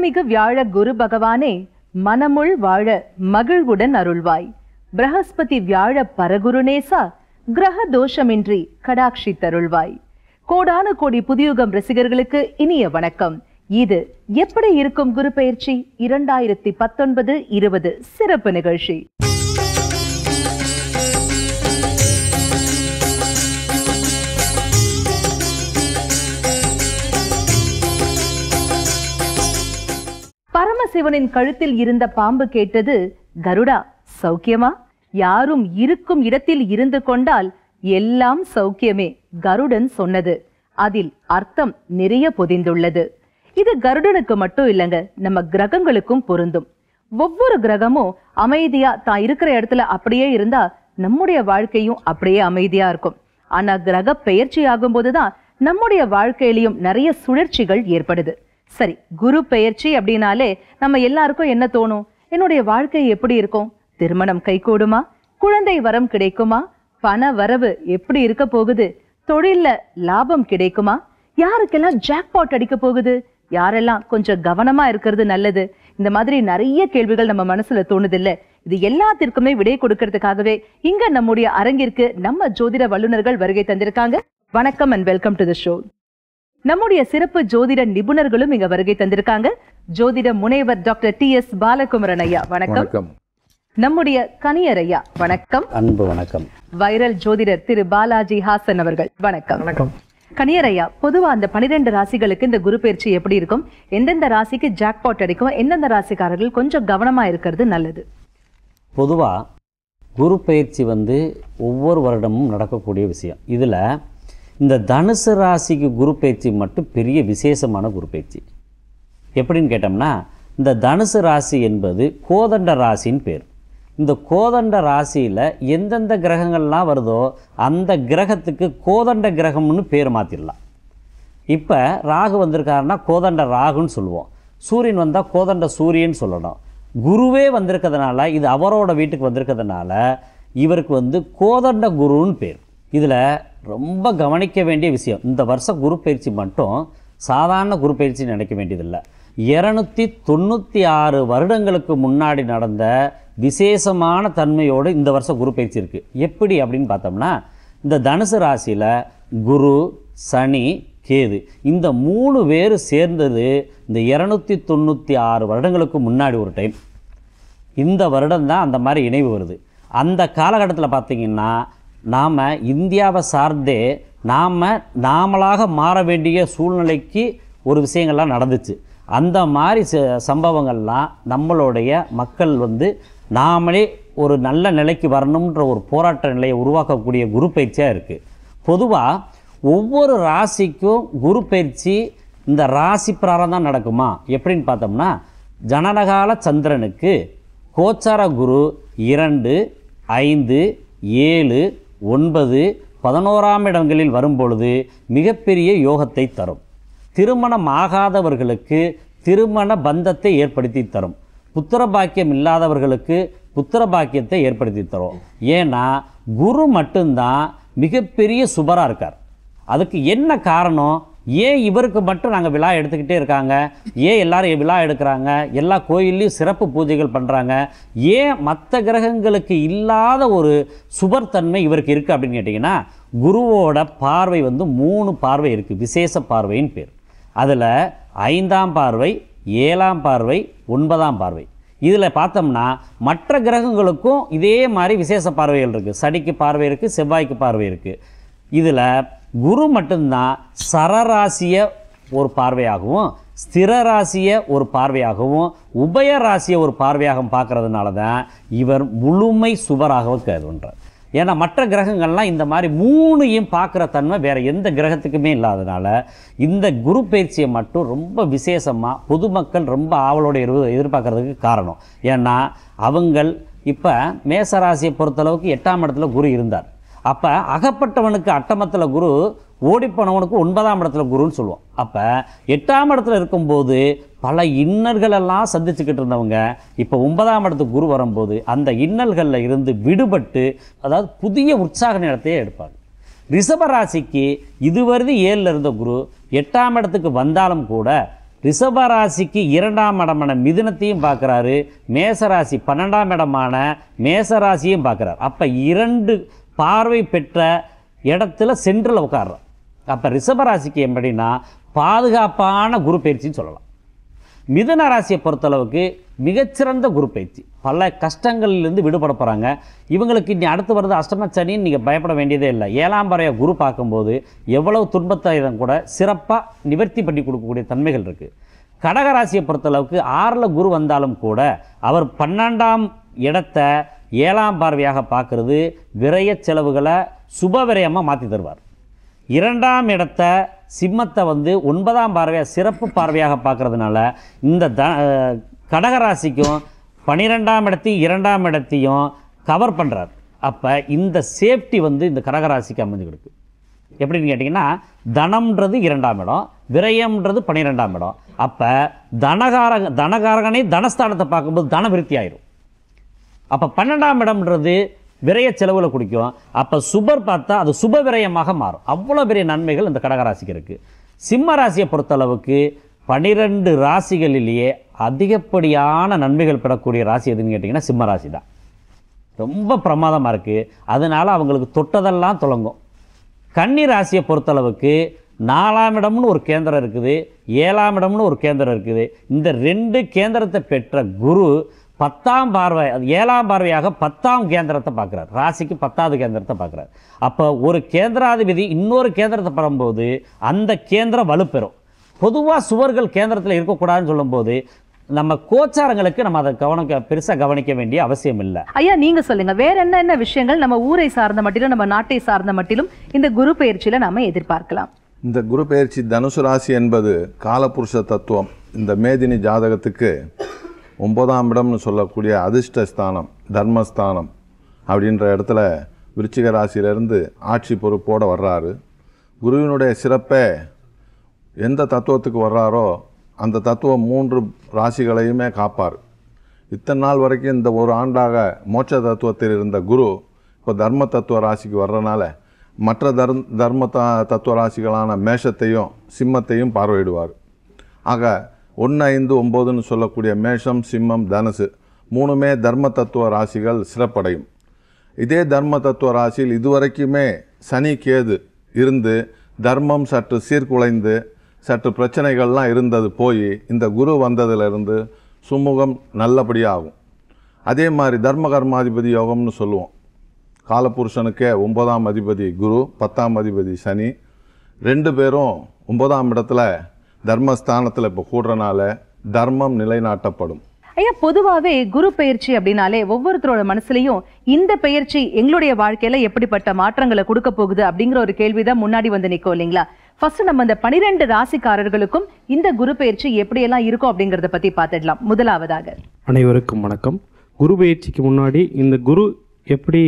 மனமிகு வியாழ குரு பகவானே, மனமுள் வாழ மகிழ்வுடன் அருள்வாய். பிரகஸ்பதி வியாழ பரகுருநேசா, கிரக தோஷமின்றி கடாட்சி தருள்வாய். கோடான கோடி புதியுகம் ரசிகர்களுக்கு இனிய வணக்கம். இது எப்படி இருக்கும் குரு பயிற்சி 2019-20 சிறப்பு நிகழ்ச்சி. சிவனின் கழுத்தில் இருந்த பாம்பு கேட்டது, கருடா சௌக்கியமா? யாரும் இருக்கும் இடத்தில் இருந்து கொண்டால் எல்லாம் சௌக்கியமே, கருடன் சொன்னது. அதில் அர்த்தம் நிறைய பொதிந்துள்ளது. இது கருடனுக்கு மட்டும் இல்லைங்க, நம்ம கிரகங்களுக்கும் பொருந்தும். ஒவ்வொரு கிரகமும் அமைதியா தான் இருக்கிற இடத்துல அப்படியே இருந்தா நம்முடைய வாழ்க்கையும் அப்படியே அமைதியா இருக்கும். ஆனா கிரக பெயர்ச்சி ஆகும் போதுதான் நம்முடைய வாழ்க்கையிலையும் நிறைய சுழற்சிகள் ஏற்படுது. சரி, குரு பெயர்ச்சி அப்படின்னாலே நம்ம எல்லாருக்கும் என்ன தோணும்? என்னுடைய வாழ்க்கை எப்படி இருக்கும்? திருமணம் கைகூடுமா? குழந்தை வரம் கிடைக்குமா? பண வரவு எப்படி இருக்க போகுது? தொழில்ல லாபம் கிடைக்குமா? யாருக்கெல்லாம் ஜாக்பாட் அடிக்க போகுது? யாரெல்லாம் கொஞ்சம் கவனமா இருக்கிறது நல்லது? இந்த மாதிரி நிறைய கேள்விகள் நம்ம மனசுல தோணுது இல்ல? இது எல்லாத்திற்குமே விடை கொடுக்கறதுக்காகவே இங்க நம்முடைய அரங்கிற்கு நம்ம ஜோதிட வல்லுநர்கள் வருகை தந்திருக்காங்க. வணக்கம் and welcome to the show. நம்முடைய சிறப்பு ஜோதிட நிபுணர்களும் இங்க வருகை தந்திருக்காங்க. ஜோதிட முனைவர் டாக்டர் T.S. பாலகுமரன் ஐயா, வணக்கம். நம்முடைய கனியர் ஐயா, வணக்கம். அன்பு வணக்கம். வைரல் ஜோதிடர் திரு பாலாஜி ஹாசன் அவர்கள், வணக்கம். வணக்கம் கனியர் ஐயா. பொதுவா அந்த 12 ராசிகளுக்கு இந்த குரு பயிற்சி எப்படி இருக்கும்? எந்தெந்த ராசிக்கு ஜாக்பாட் அடிக்கும்? எந்தெந்த ராசிக்காரர்கள் கொஞ்சம் கவனமா இருக்கிறது நல்லது? பொதுவா குரு பயிற்சி ஒவ்வொரு வருடமும் நடக்கக்கூடிய விஷயம். இதுல இந்த தனுசு ராசிக்கு குரு பயிற்சி மட்டும் பெரிய விசேஷமான குரு பயிற்சி. எப்படின்னு கேட்டோம்னா, இந்த தனுசு ராசி என்பது கோதண்ட ராசின்னு பேர். இந்த கோதண்ட ராசியில் எந்தெந்த கிரகங்கள்லாம் வருதோ அந்த கிரகத்துக்கு கோதண்ட கிரகம்னு பேர் மாற்றிடலாம். இப்போ ராகு வந்திருக்காருன்னா கோதண்ட ராகுன்னு சொல்லுவோம். சூரியன் வந்தால் கோதண்ட சூரியன்னு சொல்லணும். குருவே வந்திருக்கிறதுனால, இது அவரோட வீட்டுக்கு வந்திருக்கிறதுனால இவருக்கு கோதண்ட குருன்னு பேர். இதில் ரொம்ப கவனிக்க வேண்டிய விஷயம், இந்த வருஷம் குரு பயிற்சி மட்டும் சாதாரண குரு பயிற்சி நினைக்க வேண்டியதில்லை. 296 வருடங்களுக்கு முன்னாடி நடந்த விசேஷமான தன்மையோடு இந்த வருஷம் குரு பயிற்சி இருக்குது. எப்படி அப்படின்னு பார்த்தோம்னா, இந்த தனுசு ராசியில் குரு, சனி, கேது இந்த 3 பேர் சேர்ந்தது இந்த 296 வருடங்களுக்கு முன்னாடி ஒரு டைம். இந்த வருடம்தான் அந்த மாதிரி இணைவு வருது. அந்த காலகட்டத்தில் பார்த்திங்கன்னா, நாம் இந்தியாவை சார்ந்தே நாமளாக மாற வேண்டிய சூழ்நிலைக்கு ஒரு விஷயங்கள்லாம் நடந்துச்சு. அந்த மாதிரி சம்பவங்கள்லாம் நம்மளுடைய மக்கள் நாமளே ஒரு நல்ல நிலைக்கு வரணுன்ற ஒரு போராட்ட நிலையை உருவாக்கக்கூடிய குரு பயிற்சியாக இருக்குது. பொதுவாக ஒவ்வொரு ராசிக்கும் குரு பயிற்சி இந்த ராசி பிராரம்தான் நடக்குமா எப்படின்னு பார்த்தோம்னா, ஜனனகால சந்திரனுக்கு கோச்சார குரு 2, 5, 7, 9, 11ஆம் இடங்களில் வரும்பொழுது மிகப்பெரிய யோகத்தை தரும். திருமணம் ஆகாதவர்களுக்கு திருமண பந்தத்தை ஏற்படுத்தி தரும். புத்திர பாக்கியம் இல்லாதவர்களுக்கு புத்திர பாக்கியத்தை ஏற்படுத்தி தரும். ஏன்னா குரு மட்டும்தான் மிகப்பெரிய சுபராக இருக்கார். அதுக்கு என்ன காரணம்? ஏன் இவருக்கு மட்டும் நாங்கள் விழா எடுத்துக்கிட்டே இருக்காங்க? ஏன் எல்லாரும் விழா எடுக்கிறாங்க? எல்லா கோயில்லையும் சிறப்பு பூஜைகள் பண்ணுறாங்க. ஏன் மற்ற கிரகங்களுக்கு இல்லாத ஒரு சுபர்தன்மை இவருக்கு இருக்குது அப்படின்னு கேட்டிங்கன்னா, குருவோட பார்வை 3 பார்வை இருக்குது. விசேஷ பார்வையின் பேர். அதில் 5ஆம் பார்வை, 7ஆம் பார்வை, 9ஆம் பார்வை. இதில் பார்த்தோம்னா மற்ற கிரகங்களுக்கும் இதே மாதிரி விசேஷ பார்வைகள் இருக்குது. சனிக்கு பார்வை இருக்குது, செவ்வாய்க்கு பார்வை இருக்குது. இதில் குரு மட்டும்தான் சரராசிய ஒரு பார்வையாகவும் ஸ்திரராசிய ஒரு பார்வையாகவும் உபயராசிய ஒரு பார்வையாகவும் பார்க்கறதுனால தான் இவர் முழுமை சுபராக கருதுன்றார். ஏன்னா மற்ற கிரகங்கள்லாம் இந்த மாதிரி 3ஐயும் பார்க்குற தன்மை வேறு எந்த கிரகத்துக்குமே இல்லாதனால இந்த குரு பயிற்சியை மட்டும் ரொம்ப விசேஷமாக பொதுமக்கள் ரொம்ப ஆவலோடு எதிர்பார்க்கறதுக்கு காரணம். ஏன்னா அவங்கள் இப்போ மேசராசியை பொறுத்தளவுக்கு 8ஆம் இடத்துல குரு இருந்தார். அப்போ அகப்பட்டவனுக்கு 8ஆம் இடத்துல குரு, ஓடிப்போனவனுக்கு 9ஆம் இடத்துல குருன்னு சொல்லுவோம். அப்போ 8ஆம் இடத்துல இருக்கும்போது பல இன்னல்களெல்லாம் சந்திச்சுக்கிட்டு இருந்தவங்க இப்போ 9ஆம் இடத்துக்கு குரு வரும்போது அந்த இன்னல்களில் இருந்து விடுபட்டு, அதாவது புதிய உற்சாக நிலத்தையே எடுப்பாங்க. ரிஷபராசிக்கு இதுவரை 7ல் இருந்த குரு 8ஆம் இடத்துக்கு வந்தாலும் கூட ரிஷபராசிக்கு 2ஆம் இடமான மிதுனத்தையும் பார்க்குறாரு, மேசராசி 12ஆம் இடமான மேசராசியும் பார்க்குறாரு. அப்போ 2 பார்வை பெற்ற இடத்துல சென்ட்ரில் உட்கார்றார். அப்போ ரிஷபராசிக்கு எப்படின்னா பாதுகாப்பான குரு பயிற்சின்னு சொல்லலாம். மிதுன ராசியை பொறுத்தளவுக்கு மிகச்சிறந்த குரு பயிற்சி, பல கஷ்டங்கள்லேருந்து விடுபட போகிறாங்க இவங்களுக்கு. இனி அடுத்து வர்றது அஷ்டம சனின்னு நீங்கள் பயப்பட வேண்டியதே இல்லை. 7ஆம் பறவையாக குரு பார்க்கும்போது எவ்வளவு துன்பத்தையும் கூட சிறப்பாக நிவர்த்தி பண்ணி கொடுக்கக்கூடிய தன்மைகள் இருக்குது. கடகராசியை பொறுத்தளவுக்கு 6ல் குரு வந்தாலும் கூட அவர் 12ஆம் இடத்தை 7ஆம் பார்வையாக பார்க்குறது விரய செலவுகளை சுப விரயமாக மாற்றி தருவார். 2ஆம் இடத்த சிம்மத்தை 9ஆம் பார்வையாக சிறப்பு பார்வையாக பார்க்குறதுனால இந்த கடகராசிக்கும் 12ஆம் இடத்தையும் 2ஆம் இடத்தையும் கவர் பண்ணுறார். அப்போ இந்த சேஃப்டி இந்த கடகராசிக்கு அமைஞ்சு கொடுக்கு. எப்படின்னு கேட்டிங்கன்னா, தனம்ன்றது 2ஆம் இடம், விரயம்ன்றது 12ஆம் இடம். அப்போ தனகாரகனை தனஸ்தானத்தை பார்க்கும்போது தன விருத்தி ஆயிரும். அப்போ 12ஆம் இடம்ன்றது விரய செலவுகளை குடிக்கும். அப்போ சுபர் பார்த்தா அது சுப விரயமாக மாறும். அவ்வளோ பெரிய நன்மைகள் இந்த கடகராசிக்கு இருக்குது. சிம்ம ராசியை பொறுத்தளவுக்கு 12 ராசிகளிலேயே அதிகப்படியான நன்மைகள் பெறக்கூடிய ராசி எதுன்னு கேட்டிங்கன்னா சிம்ம ராசி தான். ரொம்ப பிரமாதமாக இருக்குது. அதனால் அவங்களுக்கு தொட்டதெல்லாம் தொடங்கும். கன்னி ராசியை பொறுத்தளவுக்கு 4ஆம் இடம்னு ஒரு கேந்திரம் இருக்குது, 7ஆம் இடம்னு ஒரு கேந்திரம் இருக்குது. இந்த 2 கேந்திரத்தை பெற்ற குரு 10ஆம் பார்வை, 7ஆம் பார்வையாக 10ஆம் கேந்திரத்தை பார்க்குறார். ராசிக்கு 10ஆவது கேந்திரத்தை பார்க்குறார். அப்போ ஒரு கேந்திராதிபதி இன்னொரு கேந்திரத்தை பெறும்போது அந்த கேந்திரம் வலுப்பெறும். பொதுவாக சுவர்கள் கேந்திரத்தில் இருக்கக்கூடாதுன்னு சொல்லும்போது நம்ம கோச்சாரங்களுக்கு நம்ம அதை பெருசாக கவனிக்க வேண்டிய அவசியம் இல்லை. ஐயா, நீங்கள் சொல்லுங்கள், வேற என்ன விஷயங்கள் நம்ம ஊரை சார்ந்த மட்டிலும் நம்ம நாட்டை சார்ந்த மட்டிலும் இந்த குரு பயிற்சியில் நாம் எதிர்பார்க்கலாம்? இந்த குரு பயிற்சி தனுசு ராசி என்பது காலபுருஷ தத்துவம். இந்த மேதினி ஜாதகத்துக்கு 9ஆம் இடம்னு சொல்லக்கூடிய அதிர்ஷ்டஸ்தானம், தர்மஸ்தானம் அப்படின்ற இடத்துல விருச்சிக ராசியிலேருந்து ஆட்சி பொறுப்போடு வர்றாரு. குருவினுடைய சிறப்பே எந்த தத்துவத்துக்கு வர்றாரோ அந்த தத்துவம் 3 ராசிகளையுமே காப்பார். இத்தனை நாள் வரைக்கும் இந்த 1 ஆண்டாக மோட்ச தத்துவத்தில் இருந்த குரு இப்போ தர்ம தத்துவ ராசிக்கு வர்றதுனால மற்ற தர்ம தத்துவ ராசிகளான மேஷத்தையும் சிம்மத்தையும் பார்வையிடுவார். ஆக 1, 5, 9ன்னு சொல்லக்கூடிய மேஷம், சிம்மம், தனுசு 3மே தர்ம தத்துவ ராசிகள் சிறப்படையும். இதே தர்ம தத்துவ ராசியில் இதுவரைக்குமே சனி கேது இருந்து தர்மம் சற்று சீர்குலைந்து சற்று பிரச்சனைகள்லாம் இருந்தது போய் இந்த குரு வந்ததிலிருந்து சுமூகம் நல்லபடியாகும். அதே மாதிரி தர்ம கர்மாதிபதி யோகம்னு சொல்லுவோம். காலபுருஷனுக்கே 9ஆம் அதிபதி குரு, 10ஆம் அதிபதி சனி. 2 பேரும் 9ஆம் இடத்துல தர்மஸ்தானத்தில் இப்போ கூடுறனால தர்மம் நிலைநாட்டப்படும். ஐயா, பொதுவாகவே குரு பயிற்சி அப்படின்னாலே ஒவ்வொருத்தரோட மனசுலையும் இந்த பயிற்சி எங்களுடைய வாழ்க்கையில் எப்படிப்பட்ட மாற்றங்களை கொடுக்க போகுது அப்படிங்கிற ஒரு கேள்வி தான் முன்னாடி நிற்கும் இல்லைங்களா? ஃபர்ஸ்ட் நம்ம இந்த 12 ராசிக்காரர்களுக்கும் இந்த குரு பயிற்சி எப்படியெல்லாம் இருக்கும் அப்படிங்கிறத பற்றி பார்த்துடலாம். முதலாவதாக அனைவருக்கும் வணக்கம். குரு பயிற்சிக்கு முன்னாடி இந்த குரு எப்படி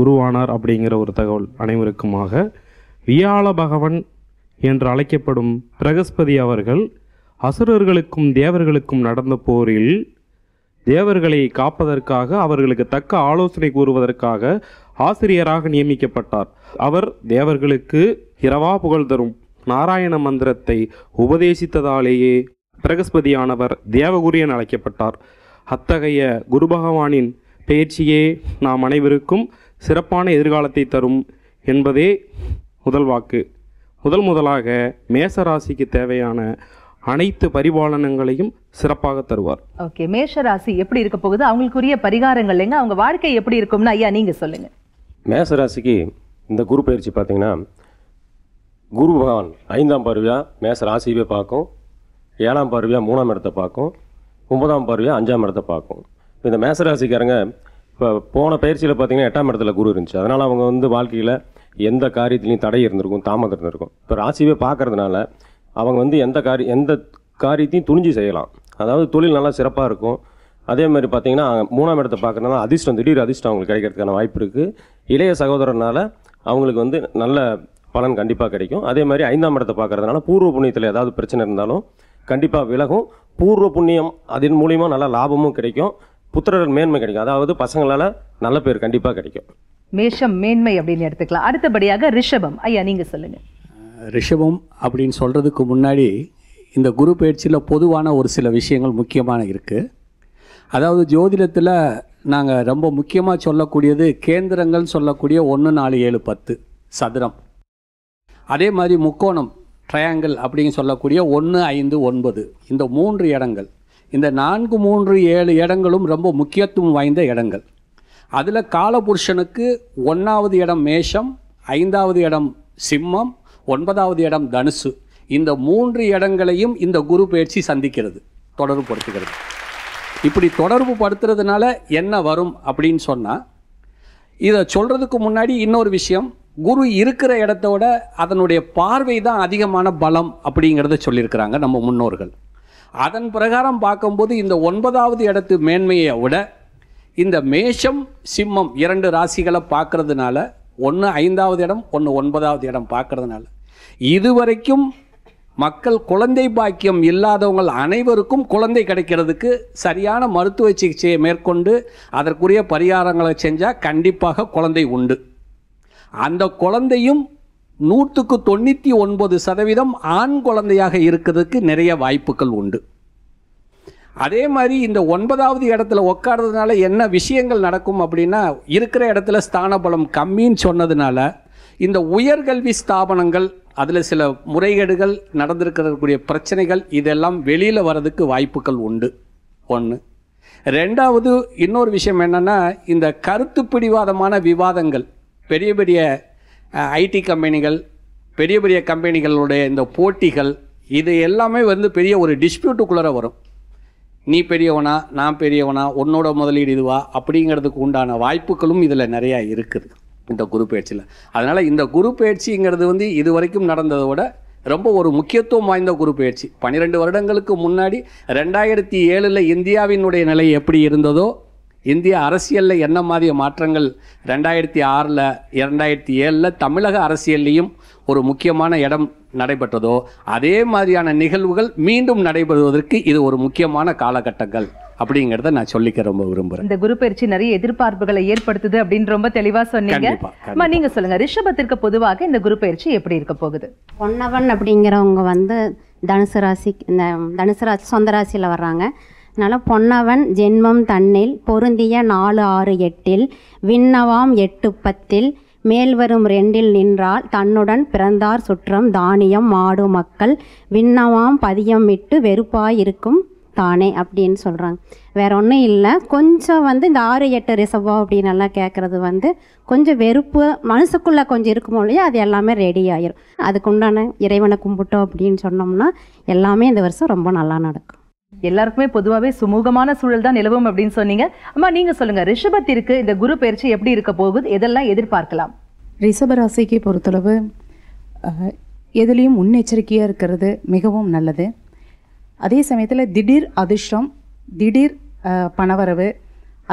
குருவானார் அப்படிங்கிற ஒரு தகவல் அனைவருக்குமாக. வியாழ பகவன் என்று அழைக்கப்படும் பிரகஸ்பதி அவர்கள் அசுரர்களுக்கும் தேவர்களுக்கும் நடந்த போரில் தேவர்களை காப்பதற்காக அவர்களுக்கு தக்க ஆலோசனை கூறுவதற்காக ஆசிரியராக நியமிக்கப்பட்டார். அவர் தேவர்களுக்கு இரவா புகழ் தரும் நாராயண மந்திரத்தை உபதேசித்ததாலேயே பிரகஸ்பதியானவர் தேவகுரு என அழைக்கப்பட்டார். அத்தகைய குரு பகவானின் பெயர்ச்சியே நாம் அனைவருக்கும் சிறப்பான எதிர்காலத்தை தரும் என்பதே முதல் வாக்கு. முதலாக மேசராசிக்கு தேவையான அனைத்து பரிபாலனங்களையும் சிறப்பாக தருவார். ஓகே, மேஷராசி எப்படி இருக்க போகுது, அவங்களுக்குரிய பரிகாரங்கள் எங்க, அவங்க வாழ்க்கை எப்படி இருக்கும்னா ஐயா நீங்கள் சொல்லுங்கள். மேசராசிக்கு இந்த குரு பயிற்சி பார்த்தீங்கன்னா குரு பகவான் 5ஆம் பார்வையாக மேசராசியவே பார்க்கும், 7ஆம் பார்வையாக 3ஆம் இடத்தை பார்க்கும், 9ஆம் பார்வையாக 5ஆம் இடத்தை பார்க்கும். இந்த மேசராசிக்காரங்க இப்போ போன பயிற்சியில் பார்த்தீங்கன்னா 8ஆம் இடத்துல குரு இருந்துச்சு. அதனால் அவங்க வாழ்க்கையில் எந்த காரியத்திலையும் தடை இருந்திருக்கும், தாமதம் இருந்திருக்கும். இப்போ ராசியவே பார்க்கறதுனால அவங்க எந்த காரியத்தையும் துணிஞ்சு செய்யலாம். அதாவது தொழில் நல்லா சிறப்பாக இருக்கும். அதே மாதிரி பார்த்தீங்கன்னா 3ஆம் இடத்தை பார்க்குறதுனால அதிர்ஷ்டம், திடீர் அதிர்ஷ்டம் அவங்களுக்கு கிடைக்கிறதுக்கான வாய்ப்பு இருக்குது. இளைய சகோதரனால் அவங்களுக்கு நல்ல பலன் கண்டிப்பாக கிடைக்கும். அதே மாதிரி 5ஆம் இடத்தை பார்க்குறதுனால பூர்வ புண்ணியத்தில் ஏதாவது பிரச்சனை இருந்தாலும் கண்டிப்பாக விலகும். பூர்வ புண்ணியம் அதன் மூலிமா நல்ல லாபமும் கிடைக்கும். புத்திரர் மேன்மை கிடைக்கும். அதாவது பசங்களால் நல்ல பேர் கண்டிப்பாக கிடைக்கும். மேஷம் மேன்மை அப்படின்னு எடுத்துக்கலாம். அடுத்தபடியாக ரிஷபம், ஐயா நீங்கள் சொல்லுங்கள். ரிஷபம் அப்படின்னு சொல்கிறதுக்கு முன்னாடி இந்த குரு பயிற்சியில் பொதுவான ஒரு சில விஷயங்கள் முக்கியமான இருக்குது. அதாவது ஜோதிடத்தில் நாங்கள் ரொம்ப முக்கியமாக சொல்லக்கூடியது கேந்திரங்கள் சொல்லக்கூடிய 1 4 7 10 சதுரம். அதே மாதிரி முக்கோணம் ட்ரையாங்கிள் அப்படிங்க சொல்லக்கூடிய 1 5 9 இந்த 3 இடங்கள். இந்த 4 3 7 இடங்களும் ரொம்ப முக்கியத்துவம் வாய்ந்த இடங்கள். அதில் காலபுருஷனுக்கு 1வது இடம் மேஷம், 5வது இடம் சிம்மம், 9வது இடம் தனுசு. இந்த 3 இடங்களையும் இந்த குரு பயிற்சி சந்திக்கிறது, தொடர்புபடுத்துகிறது. இப்படி தொடர்பு படுத்துறதுனால என்ன வரும் அப்படின்னு சொன்னால், இதை சொல்கிறதுக்கு முன்னாடி இன்னொரு விஷயம், குரு இருக்கிற இடத்தோட அதனுடைய பார்வை தான் அதிகமான பலம் அப்படிங்கிறத சொல்லியிருக்கிறாங்க நம்ம முன்னோர்கள். அதன் பிரகாரம் பார்க்கும்போது இந்த 9வது இடத்து மேன்மையை விட இந்த மேஷம் சிம்மம் 2 ராசிகளை பார்க்கறதுனால 1 5வது இடம் 1 9வது இடம் பார்க்கறதுனால இதுவரைக்கும் மக்கள் குழந்தை பாக்கியம் இல்லாதவங்கள் அனைவருக்கும் குழந்தை கிடைக்கிறதுக்கு சரியான மருத்துவ சிகிச்சையை மேற்கொண்டு அதற்குரிய பரிகாரங்களை செஞ்சால் கண்டிப்பாக குழந்தை உண்டு. அந்த குழந்தையும் 100க்கு 99% ஆண் குழந்தையாக இருக்கிறதுக்கு நிறைய வாய்ப்புகள் உண்டு. அதே மாதிரி இந்த 9வது இடத்துல உட்கார்றதுனால என்ன விஷயங்கள் நடக்கும் அப்படின்னா, இருக்கிற இடத்துல ஸ்தான பலம் கம்மின்னு சொன்னதுனால இந்த உயர்கல்வி ஸ்தாபனங்கள் அதில் சில முறைகேடுகள் நடந்திருக்கக்கூடிய பிரச்சனைகள் இதெல்லாம் வெளியில் வர்றதுக்கு வாய்ப்புகள் உண்டு. 1 2வது இன்னொரு விஷயம் என்னென்னா, இந்த கருத்து பிடிவாதமான விவாதங்கள், பெரிய பெரிய ஐடி கம்பெனிகள், பெரிய பெரிய கம்பெனிகளுடைய இந்த போட்டிகள், இது எல்லாமே வந்து பெரிய ஒரு டிஸ்பியூட்டுக்குள்ளே வரும். நீ பெரியவனா, நான் பெரியவனா, உன்னோட முதலீடு இதுவா அப்படிங்கிறதுக்கு உண்டான வாய்ப்புகளும் இதில் நிறையா இருக்குது இந்த குரு பயிற்சியில். அதனால் இந்த குரு பயிற்சிங்கிறது வந்து இது வரைக்கும் நடந்ததை விட ரொம்ப ஒரு முக்கியத்துவம் வாய்ந்த குரு பயிற்சி. 12 வருடங்களுக்கு முன்னாடி 2007 இந்தியாவினுடைய நிலை எப்படி இருந்ததோ, இந்திய அரசியலில் என்ன மாதிரி மாற்றங்கள் 2006 2007 தமிழக அரசியல்லையும் ஒரு முக்கியமான இடம் நடைபெற்றதோ, அதே மாதிரியான நிகழ்வுகள் மீண்டும் நடைபெறுவதற்கு இது ஒரு முக்கியமான காலகட்டங்கள் அப்படிங்கிறத நான் சொல்லிக்க ரொம்ப விரும்புகிறேன். இந்த குரு பயிற்சி நிறைய எதிர்பார்ப்புகளை ஏற்படுத்துது அப்படின்னு ரொம்ப தெளிவாக சொன்னீங்க. நீங்க சொல்லுங்க, ரிஷபத்திற்கு பொதுவாக இந்த குரு பயிற்சி எப்படி இருக்க போகுது? பொன்னவன் அப்படிங்கிறவங்க வந்து தனுசு ராசி, இந்த தனுசு ராசி சொந்த ராசியில் வர்றாங்க. அதனால் பொன்னவன் ஜென்மம் தன்னில் பொருந்திய 4 6 8 விண்ணவாம் 8 10 மேல்வரும் 2 நின்றால் தன்னுடன் பிறந்தார் சுற்றம் தானியம் மாடு மக்கள் விண்ணவாம் பதியம் விட்டு வெறுப்பாயிருக்கும் தானே அப்படின்னு சொல்கிறாங்க. வேற ஒன்றும் இல்லை. கொஞ்சம் வந்து இந்த 6 8 ரிசர்வா அப்படின்னு எல்லாம் கேட்குறது வந்து கொஞ்சம் வெறுப்பு மனசுக்குள்ளே கொஞ்சம் இருக்குமோ இல்லையா, அது எல்லாமே ரெடி ஆயிரும். அதுக்குண்டான இறைவனை கும்பிட்டோம் அப்படின்னு சொன்னோம்னா எல்லாமே இந்த வருஷம் ரொம்ப நல்லா நடக்கும். எல்லாருக்குமே பொதுவாகவே சுமூகமான சூழல் தான் நிலவும் அப்படின்னு சொன்னீங்க. அம்மா நீங்க சொல்லுங்க, ரிஷபத்திற்கு இந்த குரு பயிற்சி எப்படி இருக்க போகுது, எதெல்லாம் எதிர்பார்க்கலாம்? ரிஷபராசிக்கு பொறுத்தளவு எதுலேயும் முன்னெச்சரிக்கையாக இருக்கிறது மிகவும் நல்லது. அதே சமயத்தில் திடீர் அதிர்ஷ்டம், திடீர் பணவரவு,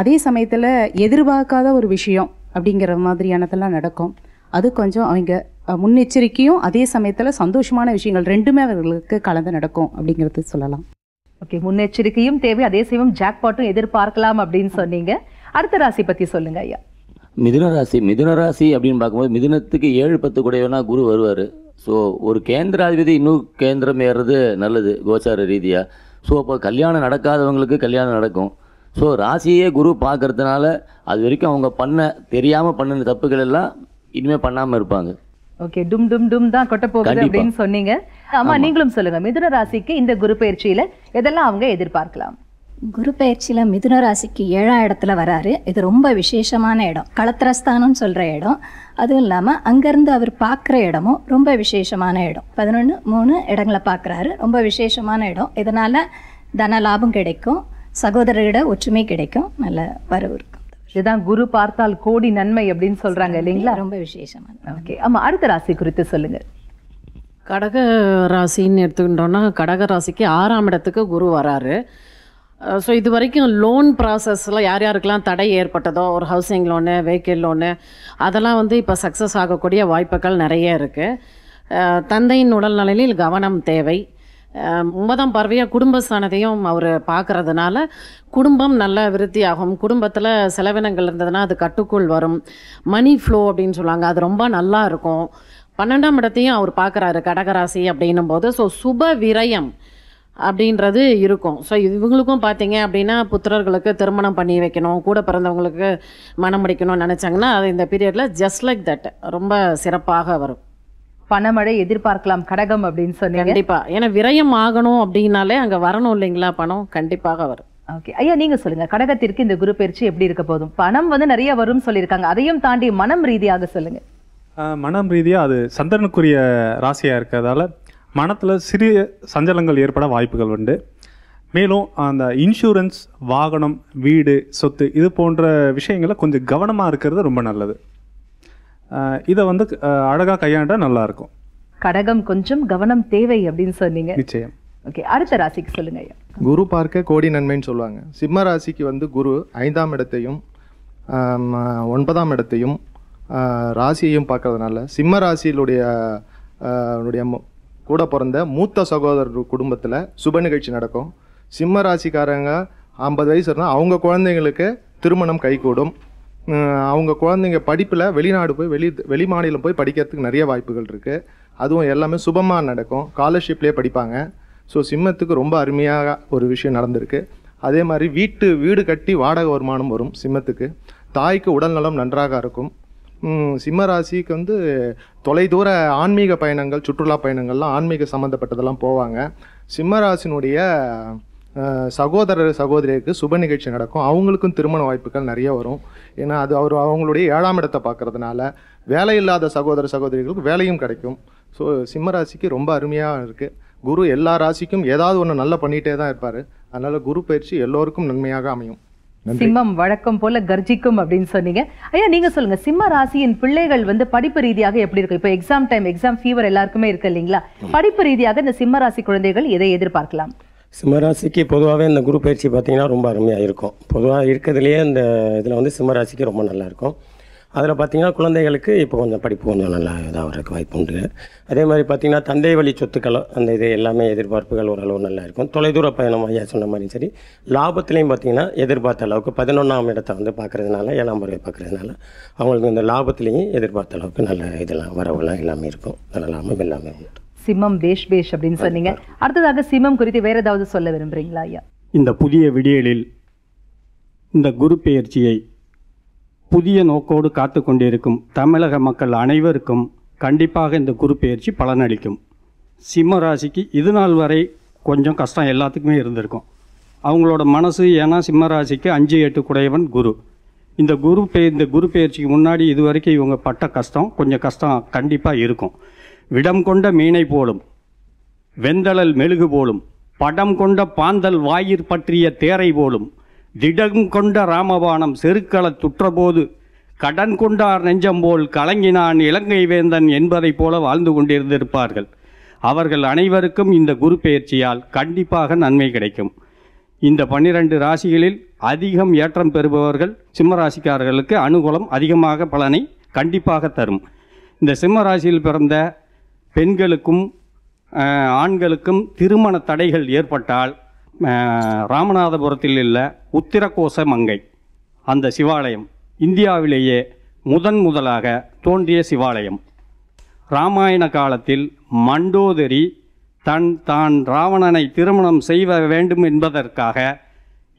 அதே சமயத்தில் எதிர்பார்க்காத ஒரு விஷயம் அப்படிங்கிற மாதிரியானதெல்லாம் நடக்கும். அது கொஞ்சம் அவங்க முன்னெச்சரிக்கையும் அதே சமயத்தில் சந்தோஷமான விஷயங்கள் ரெண்டுமே அவர்களுக்கு கலந்து நடக்கும் அப்படிங்கிறது சொல்லலாம். ஓகே, முன்னெச்சரிக்கையும் தேவை, அதே சமயம் ஜாக்பாட்டும் எதிர்பார்க்கலாம் அப்படின்னு சொன்னீங்க. அடுத்த ராசி பற்றி சொல்லுங்க ஐயா. மிதுன ராசி அப்படின்னு பார்க்கும்போது மிதுனத்துக்கு 7 10 கூடனா குரு வருவார். ஸோ ஒரு கேந்திராதிபதி இன்னும் கேந்திரம் ஏறுறது நல்லது கோச்சார ரீதியாக. ஸோ அப்போ கல்யாணம் நடக்காதவங்களுக்கு கல்யாணம் நடக்கும். ஸோ ராசியே குரு பார்க்கறதுனால அது வரைக்கும் அவங்க தெரியாமல் பண்ணின தப்புகள் எல்லாம் இனிமேல் பண்ணாமல் இருப்பாங்க. ஓகே, டும் டும் டும் தான் கொட்ட போகுது அப்படின்னு சொன்னீங்க. ஆமா, நீங்களும் சொல்லுங்க, மிதுன ராசிக்கு இந்த குரு பயிற்சியில எதெல்லாம் அவங்க எதிர்பார்க்கலாம்? குரு பயிற்சியில மிதுன ராசிக்கு 7ஆம் இடத்துல வராரு. இது ரொம்ப விசேஷமான இடம், களத்திரஸ்தானம் சொல்ற இடம். அதுவும் இல்லாம அங்கிருந்து அவர் பார்க்குற இடமும் ரொம்ப விசேஷமான இடம். 11 3 இடங்களை பார்க்குறாரு, ரொம்ப விசேஷமான இடம். இதனால தன லாபம் கிடைக்கும், சகோதரரிட ஒற்றுமை கிடைக்கும், நல்ல வரவு இருக்கும். இதுதான் குரு பார்த்தால் கோடி நன்மை அப்படின்னு சொல்றாங்க இல்லைங்களா, ரொம்ப விசேஷமான. ஓகே, ஆமா, அடுத்த ராசி குறித்து சொல்லுங்க. கடக ராசின்னு எடுத்துக்கிட்டோம்னா கடக ராசிக்கு 6ஆம் இடத்துக்கு குரு வராரு. ஸோ இது வரைக்கும் லோன் ப்ராசஸில் யாருக்கெல்லாம் தடை ஏற்பட்டதோ, ஒரு ஹவுசிங் லோனு, வெஹிக்கிள் லோனு, அதெல்லாம் வந்து இப்போ சக்ஸஸ் ஆகக்கூடிய வாய்ப்புகள் நிறைய இருக்குது. தந்தையின் உடல்நிலையில் கவனம் தேவை. 9ஆம் பார்வையாக குடும்பஸ்தானத்தையும் அவர் பார்க்குறதுனால குடும்பம் நல்ல விருத்தியாகும். குடும்பத்தில் செலவினங்கள் இருந்ததுன்னா அது கட்டுக்குள் வரும். மணி ஃப்ளோ அப்படின்னு சொல்லுவாங்க, அது ரொம்ப நல்லா இருக்கும். பன்னெண்டாம் இடத்தையும் அவர் பார்க்குறாரு கடகராசி அப்படின்னும் போது. ஸோ சுப விரயம் அப்படின்றது இருக்கும். ஸோ இவங்களுக்கும் பார்த்தீங்க அப்படின்னா புத்திரர்களுக்கு திருமணம் பண்ணி வைக்கணும், கூட பிறந்தவங்களுக்கு மனம் முடிக்கணும்னு நினச்சாங்கன்னா அது இந்த பீரியடில் ஜஸ்ட் லைக் தட் ரொம்ப சிறப்பாக வரும். பணமழை எதிர்பார்க்கலாம் கடகம் அப்படின்னு சொன்னீங்க. கண்டிப்பாக, ஏன்னா விரயம் ஆகணும் அப்படின்னாலே அங்கே வரணும் இல்லைங்களா, பணம் கண்டிப்பாக வரும். ஓகே ஐயா, நீங்க சொல்லுங்க கடகத்திற்கு இந்த குரு பயிற்சி எப்படி இருக்க போதும்? பணம் வந்து நிறைய வரும் சொல்லியிருக்காங்க, அதையும் தாண்டி மனம் ரீதியாக சொல்லுங்க. மனம் ரீதியாக அது சந்திரனுக்குரிய ராசியாக இருக்கிறதால மனத்தில் சிறிய சஞ்சலங்கள் ஏற்பட வாய்ப்புகள் உண்டு. மேலும் அந்த இன்சூரன்ஸ், வாகனம், வீடு, சொத்து இது போன்ற விஷயங்களை கொஞ்சம் கவனமாக இருக்கிறது ரொம்ப நல்லது. இதை வந்து அழகாக கையாண்டால் நல்லாயிருக்கும். கடகம் கொஞ்சம் கவனம் தேவை அப்படின்னு சொன்னீங்க. நிச்சயம். ஓகே, அடுத்த ராசிக்கு சொல்லுங்க ஐயா. குரு பார்க்க கோடி நன்மைன்னு சொல்லுவாங்க. சிம்ம ராசிக்கு வந்து குரு 5ஆம் இடத்தையும் 9ஆம் இடத்தையும் ராசியையும் பார்க்கறதுனால சிம்ம ராசியினுடைய கூட பிறந்த மூத்த சகோதரர் குடும்பத்தில் சுப நிகழ்ச்சி நடக்கும். சிம்ம ராசிக்காரங்க 50 வயசு இருந்தால் அவங்க குழந்தைங்களுக்கு திருமணம் கைகூடும். அவங்க குழந்தைங்க படிப்பில் வெளிநாடு போய் வெளிமாநிலம் போய் படிக்கிறதுக்கு நிறைய வாய்ப்புகள் இருக்குது. அதுவும் எல்லாமே சுபமாக நடக்கும். ஸ்காலர்ஷிப்லேயே படிப்பாங்க. ஸோ சிம்மத்துக்கு ரொம்ப அருமையாக ஒரு விஷயம் நடந்திருக்கு. அதே மாதிரி வீடு கட்டி வாடகை வருமானம் வரும் சிம்மத்துக்கு. தாய்க்கு உடல்நலம் நன்றாக இருக்கும். சிம்ம ராசிக்கு வந்து தொலைதூர ஆன்மீக பயணங்கள், சுற்றுலா பயணங்கள்லாம் ஆன்மீக சம்மந்தப்பட்டதெல்லாம் போவாங்க. சிம்ம ராசினுடைய சகோதரர் சகோதரிக்கு சுப நிகழ்ச்சி நடக்கும். அவங்களுக்கும் திருமண வாய்ப்புகள் நிறைய வரும். ஏன்னா அது அவங்களுடைய 7ஆம் இடத்தை பார்க்கறதுனால வேலை இல்லாத சகோதர சகோதரிகளுக்கு வேலையும் கிடைக்கும். ஸோ சிம்ம ராசிக்கு ரொம்ப அருமையாக இருக்குது. குரு எல்லா ராசிக்கும் ஏதாவது ஒன்று நல்லா பண்ணிகிட்டே தான் இருப்பார். அதனால் குரு பயிற்சி எல்லோருக்கும் நன்மையாக அமையும். சிம்மம் வழக்கம் போல கர்ஜிக்கும் அப்படின்னு சொன்னீங்க ஐயா. நீங்க சொல்லுங்க, சிம்ம ராசியின் பிள்ளைகள் வந்து படிப்பு ரீதியாக எப்படி இருக்கும்? இப்போ எக்ஸாம் டைம், எக்ஸாம் ஃபீவர் எல்லாருக்குமே இருக்கு இல்லைங்களா? படிப்பு ரீதியாக இந்த சிம்ம ராசி குழந்தைகள் இதை எதிர்பார்க்கலாம்? சிம்ம ராசிக்கு பொதுவாகவே இந்த குரு பயிற்சி பார்த்தீங்கன்னா ரொம்ப அருமையாக இருக்கும். பொதுவாக இருக்கிறதுலையே இந்த இதில் வந்து சிம்ம ராசிக்கு ரொம்ப நல்லா இருக்கும். அதில் பார்த்தீங்கன்னா குழந்தைகளுக்கு இப்போ கொஞ்சம் படிப்பு கொஞ்சம் நல்லா இதாக இருக்க வாய்ப்பு உண்டு. அதே மாதிரி பார்த்தீங்கன்னா தந்தை வழி சொத்துக்களோ அந்த இது எல்லாமே எதிர்பார்ப்புகள் ஓரளவு நல்லா இருக்கும். தொலைதூர பயணம் ஐயா சொன்ன மாதிரி சரி. லாபத்துலேயும் பார்த்தீங்கன்னா எதிர்பார்த்த அளவுக்கு 11ஆம் இடத்தை வந்து பார்க்குறதுனால, 7ஆம் பறவை பார்க்குறதுனால அவங்களுக்கு இந்த லாபத்துலேயும் எதிர்பார்த்த அளவுக்கு நல்ல இதெல்லாம் வரவுலாம் எல்லாமே இருக்கும். நல்ல லாபம் எல்லாமே உண்டு. சிம்மம் பேஷ் பேஷ் அப்படின்னு சொன்னீங்க. அடுத்ததாக சிம்மம் குறித்து வேறு ஏதாவது சொல்ல விரும்புகிறீங்களா ஐயா? இந்த புதிய விடியலில் இந்த குரு பெயர்ச்சியை புதிய நோக்கோடு காத்து கொண்டிருக்கும் தமிழக மக்கள் அனைவருக்கும் கண்டிப்பாக இந்த குரு பயிற்சி பலனளிக்கும். சிம்ம ராசிக்கு இது நாள் வரை கொஞ்சம் கஷ்டம் எல்லாத்துக்குமே இருந்திருக்கும் அவங்களோட மனசு. ஏன்னா சிம்ம ராசிக்கு 5-8 குடையவன் குரு. இந்த குரு பயிற்சிக்கு முன்னாடி இது வரைக்கும் இவங்க பட்ட கஷ்டம் கொஞ்சம் கஷ்டம் கண்டிப்பாக இருக்கும். விடம் கொண்ட மீனை போலும் வெந்தளல் மெழுகு போலும் படம் கொண்ட பாந்தல் வாயிற் பற்றிய தேரை போலும் திடம் கொண்ட ராமபானம் செருக்களத் துற்றபோது கடன் கொண்டார் நெஞ்சம் போல் கலங்கினான் இலங்கை வேந்தன் என்பதைப் போல வாழ்ந்து கொண்டிருந்திருப்பார்கள். அவர்கள் அனைவருக்கும் இந்த குரு பெயர்ச்சியால் கண்டிப்பாக நன்மை கிடைக்கும். இந்த 12 ராசிகளில் அதிகம் ஏற்றம் பெறுபவர்கள் சிம்ம ராசிக்காரர்களுக்கு அனுகூலம் அதிகமாக பலனை கண்டிப்பாக தரும். இந்த சிம்ம ராசியில் பிறந்த பெண்களுக்கும் ஆண்களுக்கும் திருமண தடைகள் ஏற்பட்டால் ராமநாதபுரத்தில் உள்ள உத்திரகோச மங்கை அந்த சிவாலயம் இந்தியாவிலேயே முதலாக தோன்றிய சிவாலயம். இராமாயண காலத்தில் மண்டோதரி தான் ராவணனை திருமணம் செய்ய வேண்டும் என்பதற்காக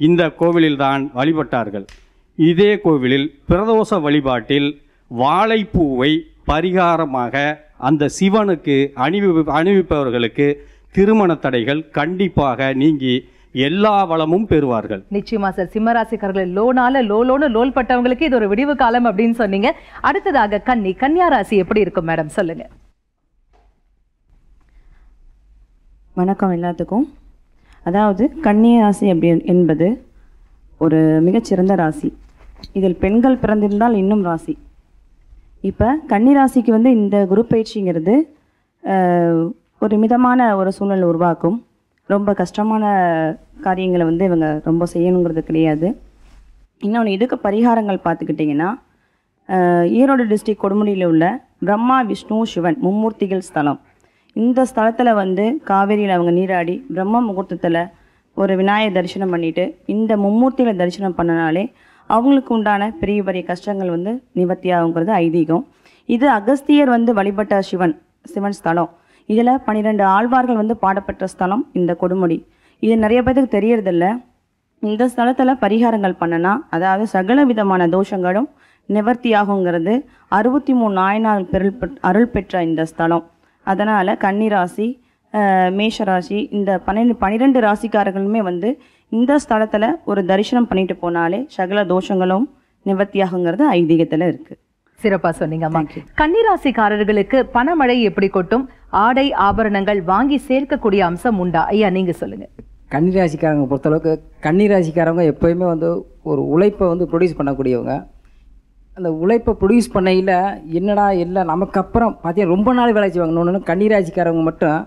இந்த கோவிலில்தான் வழிபட்டார்கள். இதே கோவிலில் பிரதோஷ வழிபாட்டில் வாழைப்பூவை பரிகாரமாக அந்த சிவனுக்கு அணிவிப்பவர்களுக்கு திருமண தடைகள் கண்டிப்பாக நீங்கி எல்லா வளமும் பெறுவார்கள். நிச்சயமா சார், சிம்ம ராசிக்காரர்கள் லோல் பட்டவங்களுக்கு இது ஒரு விடிவு காலம் அப்படின்னு சொன்னீங்க. அடுத்ததாக கன்னியா ராசி எப்படி இருக்கும் மேடம் சொல்லுங்க. வணக்கம் எல்லாத்துக்கும். அதாவது கன்னியா ராசி அப்படி என்பது ஒரு மிகச்சிறந்த ராசி. இதில் பெண்கள் பிறந்திருந்தால் இன்னும் ராசி. இப்போ கன்னி ராசிக்கு வந்து இந்த குரு பயிற்சிங்கிறது ஒரு மிதமான ஒரு சூழ்நிலை உருவாக்கும். ரொம்ப கஷ்டமான காரியங்களை வந்து இவங்க ரொம்ப செய்யணுங்கிறது கிடையாது. இன்னொன்று இதுக்கு பரிகாரங்கள் பார்த்துக்கிட்டிங்கன்னா ஈரோடு டிஸ்ட்ரிக்ட் கொடுமுடியில் உள்ள பிரம்மா விஷ்ணு சிவன் மும்மூர்த்திகள் ஸ்தலம். இந்த ஸ்தலத்தில் வந்து காவேரியில் அவங்க நீராடி பிரம்ம முகூர்த்தத்தில் ஒரு விநாயகர் தரிசனம் பண்ணிவிட்டு இந்த மும்மூர்த்திகளை தரிசனம் பண்ணனாலே அவங்களுக்கு உண்டான பெரிய பெரிய கஷ்டங்கள் வந்து நிவர்த்தியாகுங்கிறது ஐதீகம். இது அகஸ்தியர் வந்து வழிபட்ட சிவன் ஸ்தலம். இதில் 12 ஆழ்வார்கள் வந்து பாடப்பட்ட ஸ்தலம் இந்த கொடுமுடி. இது நிறைய பேருக்கு தெரியறதில்ல. இந்த ஸ்தலத்தில் பரிகாரங்கள் பண்ணனா அதாவது சகல விதமான தோஷங்களும் நிவர்த்தியாகுங்கிறது 63 நாயனார் அருள் பெற்ற இந்த ஸ்தலம். அதனால் கன்னிராசி, மேஷராசி, இந்த 12 ராசிக்காரர்களுமே வந்து இந்த ஸ்தலத்தில் ஒரு தரிசனம் பண்ணிட்டு போனாலே சகல தோஷங்களும் நிவர்த்தியாகுங்கிறது ஐதீகத்தில் இருக்குது. சிறப்பாக சொன்னீங்கம்மா. கன்னிராசிக்காரர்களுக்கு பணமழை எப்படி கொட்டும்? ஆடை ஆபரணங்கள் வாங்கி சேர்க்கக்கூடிய அம்சம் உண்டா ஐயா? நீங்கள் சொல்லுங்கள். கன்னிராசிக்காரங்க பொறுத்தளவுக்கு கன்னிராசிக்காரங்க எப்போயுமே வந்து ஒரு உழைப்பை வந்து ப்ரொடியூஸ் பண்ணக்கூடியவங்க. அந்த உழைப்பை ப்ரொடியூஸ் பண்ணையில் என்னடா இல்லை நமக்கு அப்புறம் பார்த்தீங்கன்னா ரொம்ப நாள் வேலை செய்வாங்க. ஒன்று கன்னிராசிக்காரங்க மட்டும்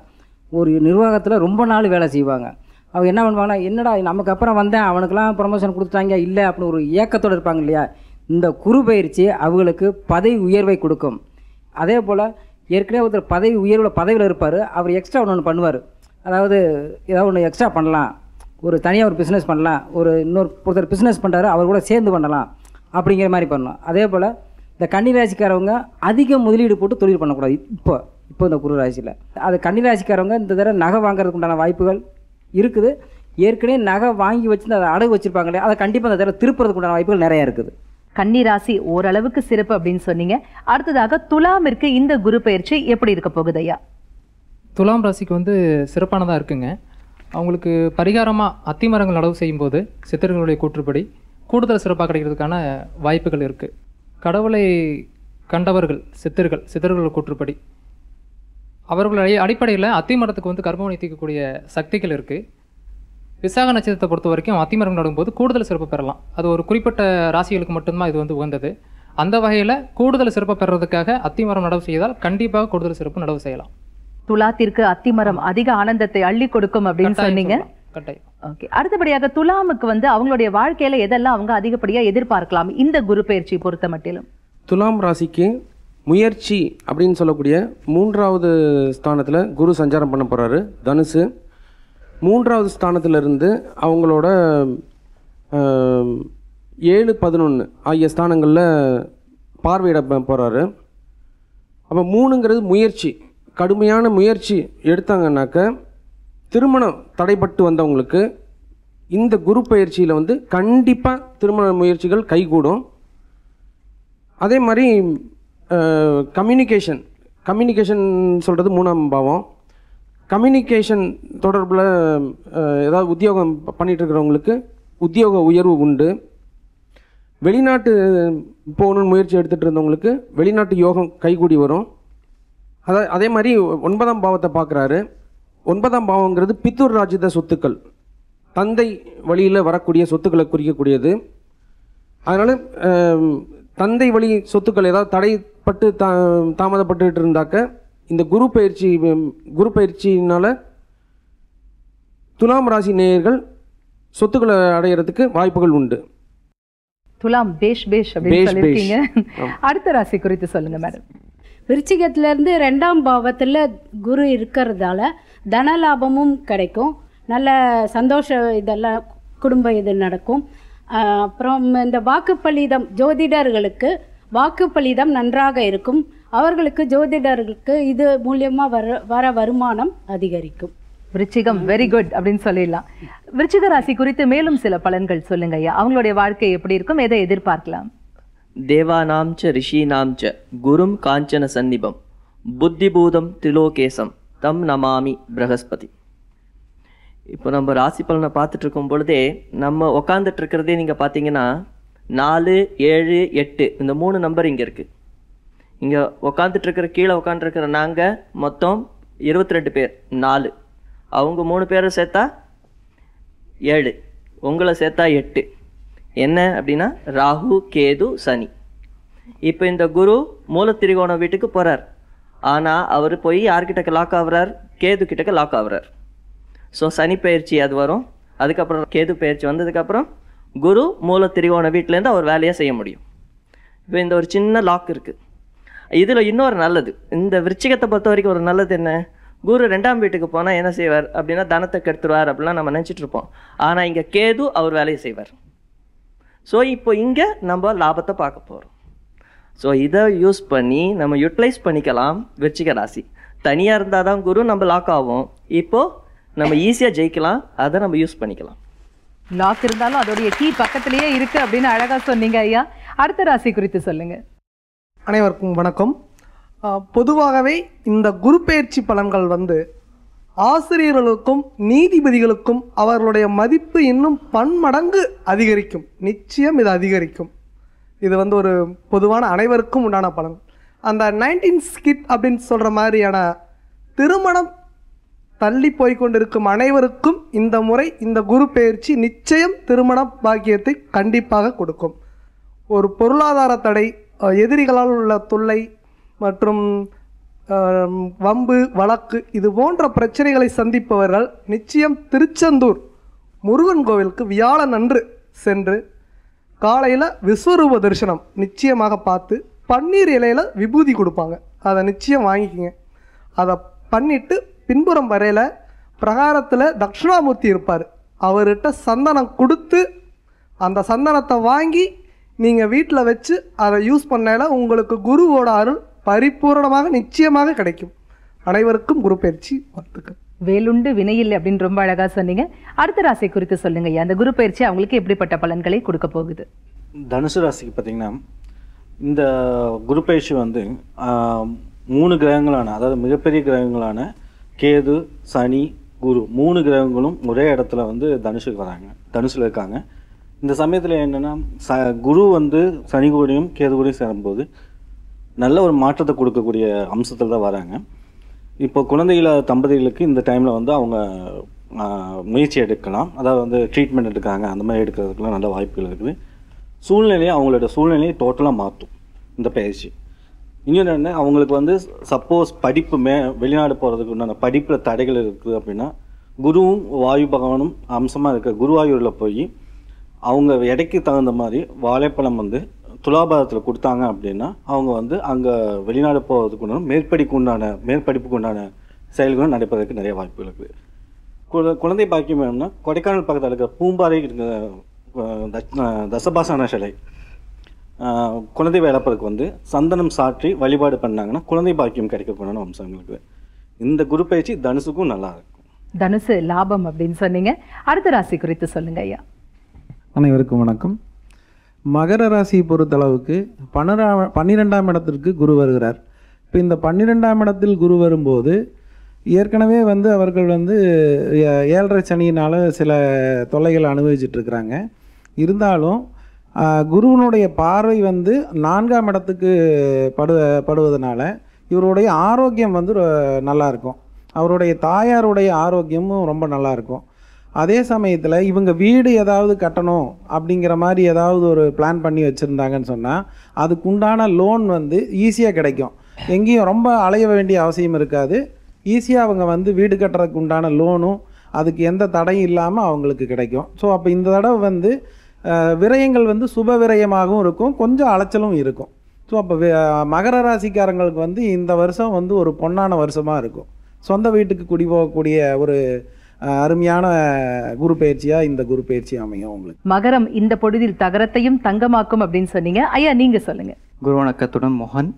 ஒரு நிர்வாகத்தில் ரொம்ப நாள் வேலை செய்வாங்க. அவங்க என்ன பண்ணுவாங்கன்னா, என்னடா நமக்கு அப்புறம் வந்தேன் அவனுக்கெல்லாம் ப்ரொமோஷன் கொடுத்துட்டாங்க இல்லை அப்படின்னு ஒரு ஏக்கத்தோடு இருப்பாங்க இல்லையா? இந்த குரு பயிற்சி அவங்களுக்கு பதவி உயர்வை கொடுக்கும். அதே போல் ஏற்கனவே ஒருத்தர் பதவியில் இருப்பார், அவர் எக்ஸ்ட்ரா ஒன்று பண்ணுவார். அதாவது ஏதாவது ஒன்று எக்ஸ்ட்ரா பண்ணலாம், ஒரு தனியாக ஒரு பிஸ்னஸ் பண்ணலாம், ஒருத்தர் பிஸ்னஸ் பண்ணுறாரு அவர் கூட சேர்ந்து பண்ணலாம் அப்படிங்கிற மாதிரி பண்ணலாம். அதே போல் இந்த கன்னிராசிக்காரவங்க அதிக முதலீடு போட்டு தொழில் பண்ணக்கூடாது. இப்போ இந்த குரு ராசியில் அது கன்னிராசிக்காரவங்க இந்த தடவை நகை வாங்குறதுக்கு உண்டான வாய்ப்புகள் இருக்குது. ஏற்கனவே நகை வாங்கி வச்சுருந்து அதை அடகு வச்சுருப்பாங்களே, அதை கண்டிப்பாக அந்த தடவை திருப்புறதுக்கு உண்டான வாய்ப்புகள் நிறையா இருக்குது. கன்னிராசி ஓரளவுக்கு சிறப்பு அப்படின்னு சொன்னீங்க. அடுத்ததாக துலாமிற்கு இந்த குரு பயிற்சி எப்படி இருக்க போகுது ஐயா? துலாம் ராசிக்கு வந்து சிறப்பானதாக இருக்குங்க. அவங்களுக்கு பரிகாரமாக அத்திமரங்கள் நடவு செய்யும்போது சித்தர்களுடைய கூற்றுப்படி கூடுதல் சிறப்பாக கிடைக்கிறதுக்கான வாய்ப்புகள் இருக்குது. கடவுளை கண்டவர்கள் சித்தர்களுடைய கூற்றுப்படி அவர்களுடைய அடிப்படையில் அத்திமரத்துக்கு வந்து கர்ப்பவனை தீர்க்கக்கூடிய சக்திகள் இருக்குது. விசாக நட்சத்திரத்தை பொறுத்த வரைக்கும் அத்திமரம் நடும்போது கூடுதல் சிறப்பு பெறலாம். அது ஒரு குறிப்பிட்ட ராசிகளுக்கு மட்டும்தான் இது வந்து உகந்தது. அந்த வகையில் கூடுதல் சிறப்பு பெறுறதுக்காக அத்திமரம் நடவு செய்தால் கண்டிப்பாக கூடுதல் சிறப்பு நடவு செய்யலாம். துலாத்திற்கு அத்திமரம் அதிக ஆனந்தத்தை அள்ளி கொடுக்கும் அப்படின்னு சொன்னீங்க. அடுத்தபடியாக துலாமுக்கு வந்து அவங்களுடைய வாழ்க்கையில் எதெல்லாம் அவங்க அதிகப்படியாக எதிர்பார்க்கலாம் இந்த குரு பயிற்சி பொறுத்த மட்டிலும்? துலாம் ராசிக்கு முயற்சி அப்படின்னு சொல்லக்கூடிய 3வது ஸ்தானத்தில் குரு சஞ்சாரம் பண்ண போகிறாரு. தனுசு 3வது ஸ்தானத்திலிருந்து அவங்களோட 7, 11 ஆகிய ஸ்தானங்களில் பார்வையிட போகிறாரு. அப்போ 3ங்கிறது முயற்சி, கடுமையான முயற்சி எடுத்தாங்கன்னாக்க திருமணம் தடைப்பட்டு வந்தவங்களுக்கு இந்த குரு பயிற்சியில் வந்து கண்டிப்பாக திருமண முயற்சிகள் கைகூடும். அதே மாதிரி கம்யூனிகேஷன் சொல்கிறது 3ஆம் பாவம். கம்யூனிகேஷன் தொடர்பில் ஏதாவது உத்தியோகம் பண்ணிகிட்ருக்கிறவங்களுக்கு உத்தியோக உயர்வு உண்டு. வெளிநாட்டு போகணுன்னு முயற்சி எடுத்துகிட்டு இருந்தவங்களுக்கு வெளிநாட்டு யோகம் கைகூடி வரும். அதே மாதிரி 9ஆம் பாவத்தை பார்க்குறாரு. 9ஆம் பாவங்கிறது பித்தூர் ராஜ்யத சொத்துக்கள், தந்தை வழியில் வரக்கூடிய சொத்துக்களை குறிக்கக்கூடியது. அதனால் தந்தை வழி சொத்துக்கள் ஏதாவது தடைப்பட்டு தாமதப்பட்டு இருந்தாக்க இந்த குரு பயிற்சினால் துலாம் ராசி நேயர்கள் சொத்துக்களை அடையிறதுக்கு வாய்ப்புகள் உண்டு. துலாம் பேஷ் அப்படின்னு சொல்லிருக்கீங்க. அடுத்த ராசி குறித்து சொல்லுங்க மேடம். விருச்சிகத்திலேருந்து 2ஆம் பாவத்தில் குரு இருக்கிறதால தன லாபமும் கிடைக்கும், நல்ல சந்தோஷம், இதெல்லாம் குடும்ப இது நடக்கும். அப்புறம் இந்த வாக்குப்பலிதம், ஜோதிடர்களுக்கு வாக்குப்பலிதம் நன்றாக இருக்கும். ஜோதிடர்களுக்கு இது மூலியமாக வர வருமானம் அதிகரிக்கும். விருச்சிகம் வெரி குட் அப்படின்னு சொல்லிடலாம். விருச்சிக ராசி குறித்து மேலும் சில பலன்கள் சொல்லுங்க ஐயா. அவங்களுடைய வாழ்க்கை எப்படி இருக்கும், எதை எதிர்பார்க்கலாம்? தேவானாம்ச்ச ரிஷீனாம்ச்ச குரும் காஞ்சன சந்நிபம் புத்திபூதம் திலோகேசம் தம் நமாமி பிரகஸ்பதி. இப்போ நம்ம ராசி பலனை பார்த்துட்டு இருக்கும் பொழுதே நம்ம உக்காந்துட்டு இருக்கிறதே நீங்கள் பார்த்தீங்கன்னா 4, 7, 8 இந்த 3 நம்பர் இங்கே இருக்குது. இங்கே கீழே உக்காந்துருக்கிற நாங்கள் மொத்தம் 22 பேர். 4 அவங்க 3 பேரை சேர்த்தா 7, உங்களை சேர்த்தா 8. என்ன அப்படின்னா ராகு கேது சனி. இப்போ இந்த குரு மூலத்திரிகோண வீட்டுக்கு போகிறார். ஆனால் அவர் போய் யார்கிட்டக்கு லாக் ஆகுறார்? கேது கிட்டக்கு லாக் ஆகுறார். ஸோ சனி பயிற்சி அது வரும். அதுக்கப்புறம் கேது பயிற்சி வந்ததுக்கப்புறம் குரு மூலத்திரிகோண வீட்டிலேருந்து அவர் வேலையை செய்ய முடியும். இப்போ இந்த ஒரு சின்ன லாக் இருக்குது. இதில் இன்னொரு நல்லது, இந்த விருச்சிகத்தை பொறுத்த வரைக்கும் ஒரு நல்லது என்ன, குரு 2ஆம் வீட்டுக்கு போனால் என்ன செய்வார் அப்படின்னா தனத்தை கெடுத்துருவார் அப்படிலாம் நம்ம நினச்சிட்ருப்போம். ஆனால் இங்கே கேது அவர் வேலையை செய்வார். ஸோ இப்போ இங்கே நம்ம லாபத்தை பார்க்க போகிறோம். ஸோ இதை யூஸ் பண்ணி நம்ம யூட்டிலைஸ் பண்ணிக்கலாம் விருச்சிக ராசி. தனியாக இருந்தால் தான் குரு நம்ம லாக் ஆகும். இப்போது நம்ம ஈஸியாக ஜெயிக்கலாம், அதை நம்ம யூஸ் பண்ணிக்கலாம். லாக் இருந்தாலும் அதோடைய கீ பக்கத்திலேயே இருக்குது அப்படின்னு அழகாக சொன்னீங்க ஐயா. அடுத்த ராசி குறித்து சொல்லுங்கள். அனைவருக்கும் வணக்கம். பொதுவாகவே இந்த குரு பயிற்சி பலன்கள் ஆசிரியர்களுக்கும் நீதிபதிகளுக்கும் அவர்களுடைய மதிப்பு இன்னும் பன்மடங்கு அதிகரிக்கும். நிச்சயம் இது அதிகரிக்கும். இது ஒரு பொதுவான அனைவருக்கும் உண்டான பலன். அந்த 19 ஸ்கிட் அப்படின்னு சொல்கிற மாதிரியான திருமணம் தள்ளி போய்கொண்டிருக்கும் அனைவருக்கும் இந்த முறை இந்த குரு பெயர்ச்சி நிச்சயம் திருமண பாக்கியத்தை கண்டிப்பாக கொடுக்கும். ஒரு பொருளாதார தடை, எதிரிகளால் உள்ள தொல்லை மற்றும் வம்பு வழக்கு இது போன்ற பிரச்சனைகளை சந்திப்பவர்கள் நிச்சயம் திருச்செந்தூர் முருகன் கோவிலுக்கு வியாழன் அன்று சென்று காலையில் விஸ்வரூப தரிசனம் நிச்சயமாக பார்த்து பன்னீர் இலையில் விபூதி கொடுப்பாங்க, அதை நிச்சயம் வாங்கிக்கிங்க. அதை பண்ணிவிட்டு பின்புறம் வரையில் பிரகாரத்தில் தட்சிணாமூர்த்தி இருப்பார், அவர்கிட்ட சந்தனம் கொடுத்து அந்த சந்தனத்தை வாங்கி நீங்கள் வீட்டில் வச்சு அதை யூஸ் பண்ணையில் உங்களுக்கு குருவோட அருள் பரிபூர்ணமாக நிச்சயமாக கிடைக்கும். அனைவருக்கும் குரு பயிற்சி வாழ்த்துக்கள். வேலுண்டு வினையில்லை அப்படின்னு ரொம்ப அழகாக சொன்னீங்க. அடுத்த ராசி குறித்து சொல்லுங்க ஐயா. அந்த குரு பயிற்சி அவங்களுக்கு எப்படிப்பட்ட பலன்களை கொடுக்க போகுது? தனுசு ராசிக்கு பார்த்தீங்கன்னா இந்த குரு பயிற்சி 3 கிரகங்களான அதாவது மிகப்பெரிய கிரகங்களான கேது, சனி, குரு 3 கிரகங்களும் ஒரே இடத்துல தனுசுக்கு வராங்க, தனுசில் இருக்காங்க. இந்த சமயத்தில் என்னென்னா குரு சனி கூடையும் கேது கூடையும் சேரும்போது நல்ல ஒரு மாற்றத்தை கொடுக்கக்கூடிய அம்சத்தில் தான் வராங்க. இப்போ குழந்தைகள தம்பதிகளுக்கு இந்த டைமில் அவங்க முயற்சி எடுக்கலாம், அதாவது ட்ரீட்மெண்ட் எடுக்கிறாங்க, அந்த மாதிரி எடுக்கிறதுக்குலாம் நல்ல வாய்ப்புகள் இருக்குது. சூழ்நிலையை அவங்களோட சூழ்நிலையை டோட்டலாக மாற்றும் இந்த பயிற்சி. இன்னொன்று என்ன, அவங்களுக்கு சப்போஸ் படிப்பு வெளிநாடு போகிறதுக்கு உண்டான படிப்பில் தடைகள் இருக்குது அப்படின்னா குருவும் வாயு பகவானும் அம்சமாக இருக்க குருவாயூரில் போய் அவங்க எடைக்கு தகுந்த மாதிரி வாழைப்பழம் துலாபாரத்தில் கொடுத்தாங்க அப்படின்னா அவங்க அங்கே வெளிநாடு போகிறதுக்கு உண்டான மேற்படிப்புக்கு உண்டான செயல்களும் நடைபெறதுக்கு நிறைய வாய்ப்புகள் இருக்குது. குழந்தை பாக்கியம் வேணும்னா கொடைக்கானல் பக்கத்தில் இருக்கிற பூம்பாறை இருக்கிற தசபாசன சிலை, குழந்தை வேலைப்பறதுக்கு சந்தனம் சாற்றி வழிபாடு பண்ணாங்கன்னா குழந்தை பாக்கியம் கிடைக்கக்கூடாது அம்சங்களுக்கு. இந்த குரு பயிற்சி தனுசுக்கும் நல்லா இருக்கும். தனுசு லாபம் அப்படின்னு சொன்னீங்க. அடுத்த ராசி குறித்து சொல்லுங்க ஐயா. அனைவருக்கும் வணக்கம். மகர ராசியை பொறுத்தளவுக்கு 12ஆம் இடத்திற்கு குரு வருகிறார். இப்போ இந்த 12ஆம் இடத்தில் குரு வரும்போது ஏற்கனவே அவர்கள் 7.5 சனியினால் சில தொல்லைகளை அனுபவிச்சுட்ருக்கிறாங்க. இருந்தாலும் குருவனுடைய பார்வை 4ஆம் இடத்துக்கு படுவதனால இவருடைய ஆரோக்கியம் நல்லாயிருக்கும். அவருடைய தாயாருடைய ஆரோக்கியமும் ரொம்ப நல்லாயிருக்கும். அதே சமயத்தில் இவங்க வீடு ஏதாவது கட்டணும் அப்படிங்கிற மாதிரி ஏதாவது ஒரு பிளான் பண்ணி வச்சுருந்தாங்கன்னு சொன்னால் அதுக்குண்டான லோன் ஈஸியாக கிடைக்கும். எங்கேயும் ரொம்ப அலைய வேண்டிய அவசியம் இருக்காது. ஈஸியாக அவங்க வீடு கட்டுறதுக்கு உண்டான லோனும் அதுக்கு எந்த தடையும் இல்லாமல் அவங்களுக்கு கிடைக்கும். ஸோ அப்போ இந்த தடவை விரயங்கள் சுப விரயமாகவும் இருக்கும், கொஞ்சம் அலைச்சலும் இருக்கும். ஸோ அப்போ மகர ராசிக்காரங்களுக்கு இந்த வருஷம் ஒரு பொன்னான வருஷமாக இருக்கும். சொந்த வீட்டுக்கு குடி போகக்கூடிய ஒரு அருமையான குரு பயிற்சியா இந்த குரு பயிற்சி அமையும் உங்களுக்கு. மகரம் இந்த பொழுதில் தகரத்தையும் தங்கமாக்கும் அப்படின்னு சொன்னீங்க ஐயா, நீங்க சொல்லுங்க. குரு வணக்கத்துடன் மோகன்.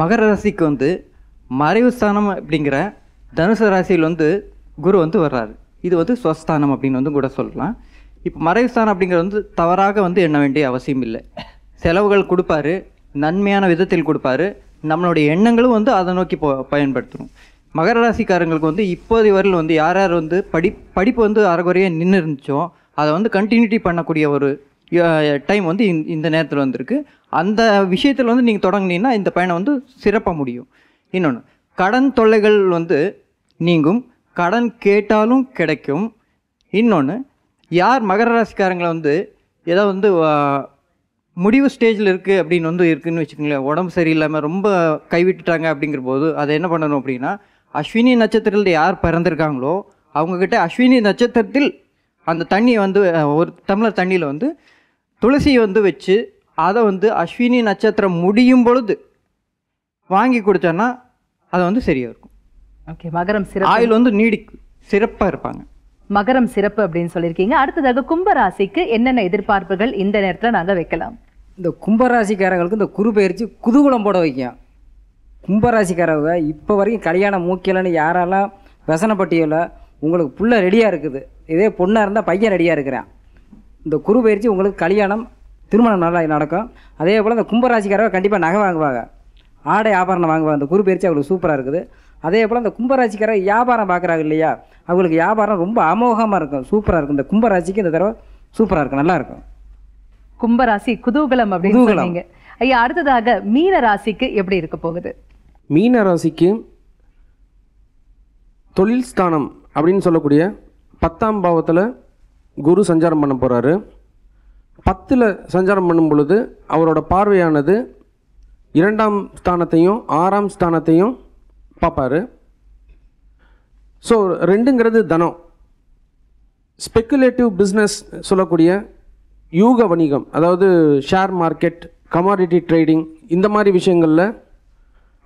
மகர ராசிக்கு மறைவு ஸ்தானம் அப்படிங்கிற தனுசு ராசியில் குரு வர்றாரு. இது ஸ்வஸ்தானம் அப்படின்னு கூட சொல்லலாம். இப்போ மறைவு ஸ்தானம் அப்படிங்கிறது தவறாக எண்ண வேண்டிய அவசியம் இல்லை. செலவுகள் கொடுப்பாரு, நன்மையான விதத்தில் கொடுப்பாரு. நம்மளுடைய எண்ணங்களும் அதை நோக்கி பயன்படுத்தணும். மகர ராசிக்காரங்களுக்கு இப்போது வரையில் யார் யார் படிப்பு அரைகுறையாக நின்று இருந்துச்சோ அதை கண்டினியூட்டி பண்ணக்கூடிய ஒரு டைம் இந்த நேரத்தில் வந்திருக்கு. அந்த விஷயத்தில் நீங்கள் தொடங்கினீங்கன்னா இந்த பயணம் சிறப்பாக முடியும். இன்னொன்று, கடன் தொல்லைகள் நீங்கும், கடன் கேட்டாலும் கிடைக்கும். இன்னொன்று, யார் மகர ராசிக்காரங்களை ஏதோ முடிவு ஸ்டேஜில் இருக்குது அப்படின்னு இருக்குதுன்னு வச்சுக்கோங்களேன், உடம்பு சரியில்லாமல் ரொம்ப கைவிட்டுட்டாங்க அப்படிங்கிற போது அதை என்ன பண்ணணும் அப்படின்னா அஸ்வினி நட்சத்திரத்தில் யார் பிறந்திருக்காங்களோ அவங்கக்கிட்ட அஸ்வினி நட்சத்திரத்தில் அந்த தண்ணியை ஒரு டம்ளர் தண்ணியில் துளசியை வச்சு அதை அஸ்வினி நட்சத்திரம் முடியும் பொழுது வாங்கி கொடுத்தோன்னா அது சரியாக இருக்கும். ஓகே, மகரம் சிறப்பு ஆயுள் நீடிக்கும், சிறப்பாக இருப்பாங்க. மகரம் சிறப்பு அப்படின்னு சொல்லியிருக்கீங்க. அடுத்ததாக கும்பராசிக்கு என்னென்ன எதிர்பார்ப்புகள் இந்த நேரத்தில் நாங்கள் வைக்கலாம்? இந்த கும்பராசிக்காரங்களுக்கு இந்த குரு பயிற்சி குதூகலம் போட வைக்கும். கும்பராசிக்காரங்க இப்போ வரைக்கும் கல்யாணம் மூக்கிலன்னு யாரெல்லாம் வசனப்பட்டியல உங்களுக்கு புள்ள ரெடியாக இருக்குது, இதே பொண்ணாக இருந்தால் பையன் ரெடியாக இருக்கிறான். இந்த குரு பயிற்சி உங்களுக்கு கல்யாணம் திருமணம் நல்லா நடக்கும். அதே போல் இந்த கும்பராசிக்காரங்க கண்டிப்பாக நகை வாங்குவாங்க, ஆடை ஆபரணம் வாங்குவாங்க. இந்த குரு பயிற்சி அவங்களுக்கு சூப்பராக இருக்குது. அதே போல் இந்த கும்பராசிக்காரங்க வியாபாரம் பார்க்குறாங்க இல்லையா, அவங்களுக்கு வியாபாரம் ரொம்ப அமோகமாக இருக்கும், சூப்பராக இருக்கும். இந்த கும்பராசிக்கு இந்த தடவை சூப்பராக இருக்கும், நல்லாயிருக்கும். கும்பராசி குதூகலம் அப்படின்னு சொல்லுங்க ஐயா. அடுத்ததாக மீன ராசிக்கு எப்படி இருக்க போகுது? மீன ராசிக்கு தொழில் ஸ்தானம் அப்படின்னு சொல்லக்கூடிய 10ஆம் பாவத்தில் குரு சஞ்சாரம் பண்ண போகிறாரு. 10ல் சஞ்சாரம் பண்ணும் பொழுது அவரோட பார்வையானது 2ஆம் ஸ்தானத்தையும் 6ஆம் ஸ்தானத்தையும் பார்ப்பார். ஸோ 2ங்கிறது தனம், ஸ்பெக்குலேட்டிவ் பிஸ்னஸ் சொல்லக்கூடிய யூக வணிகம், அதாவது ஷேர் மார்க்கெட், கமாடிட்டி ட்ரேடிங், இந்த மாதிரி விஷயங்களில்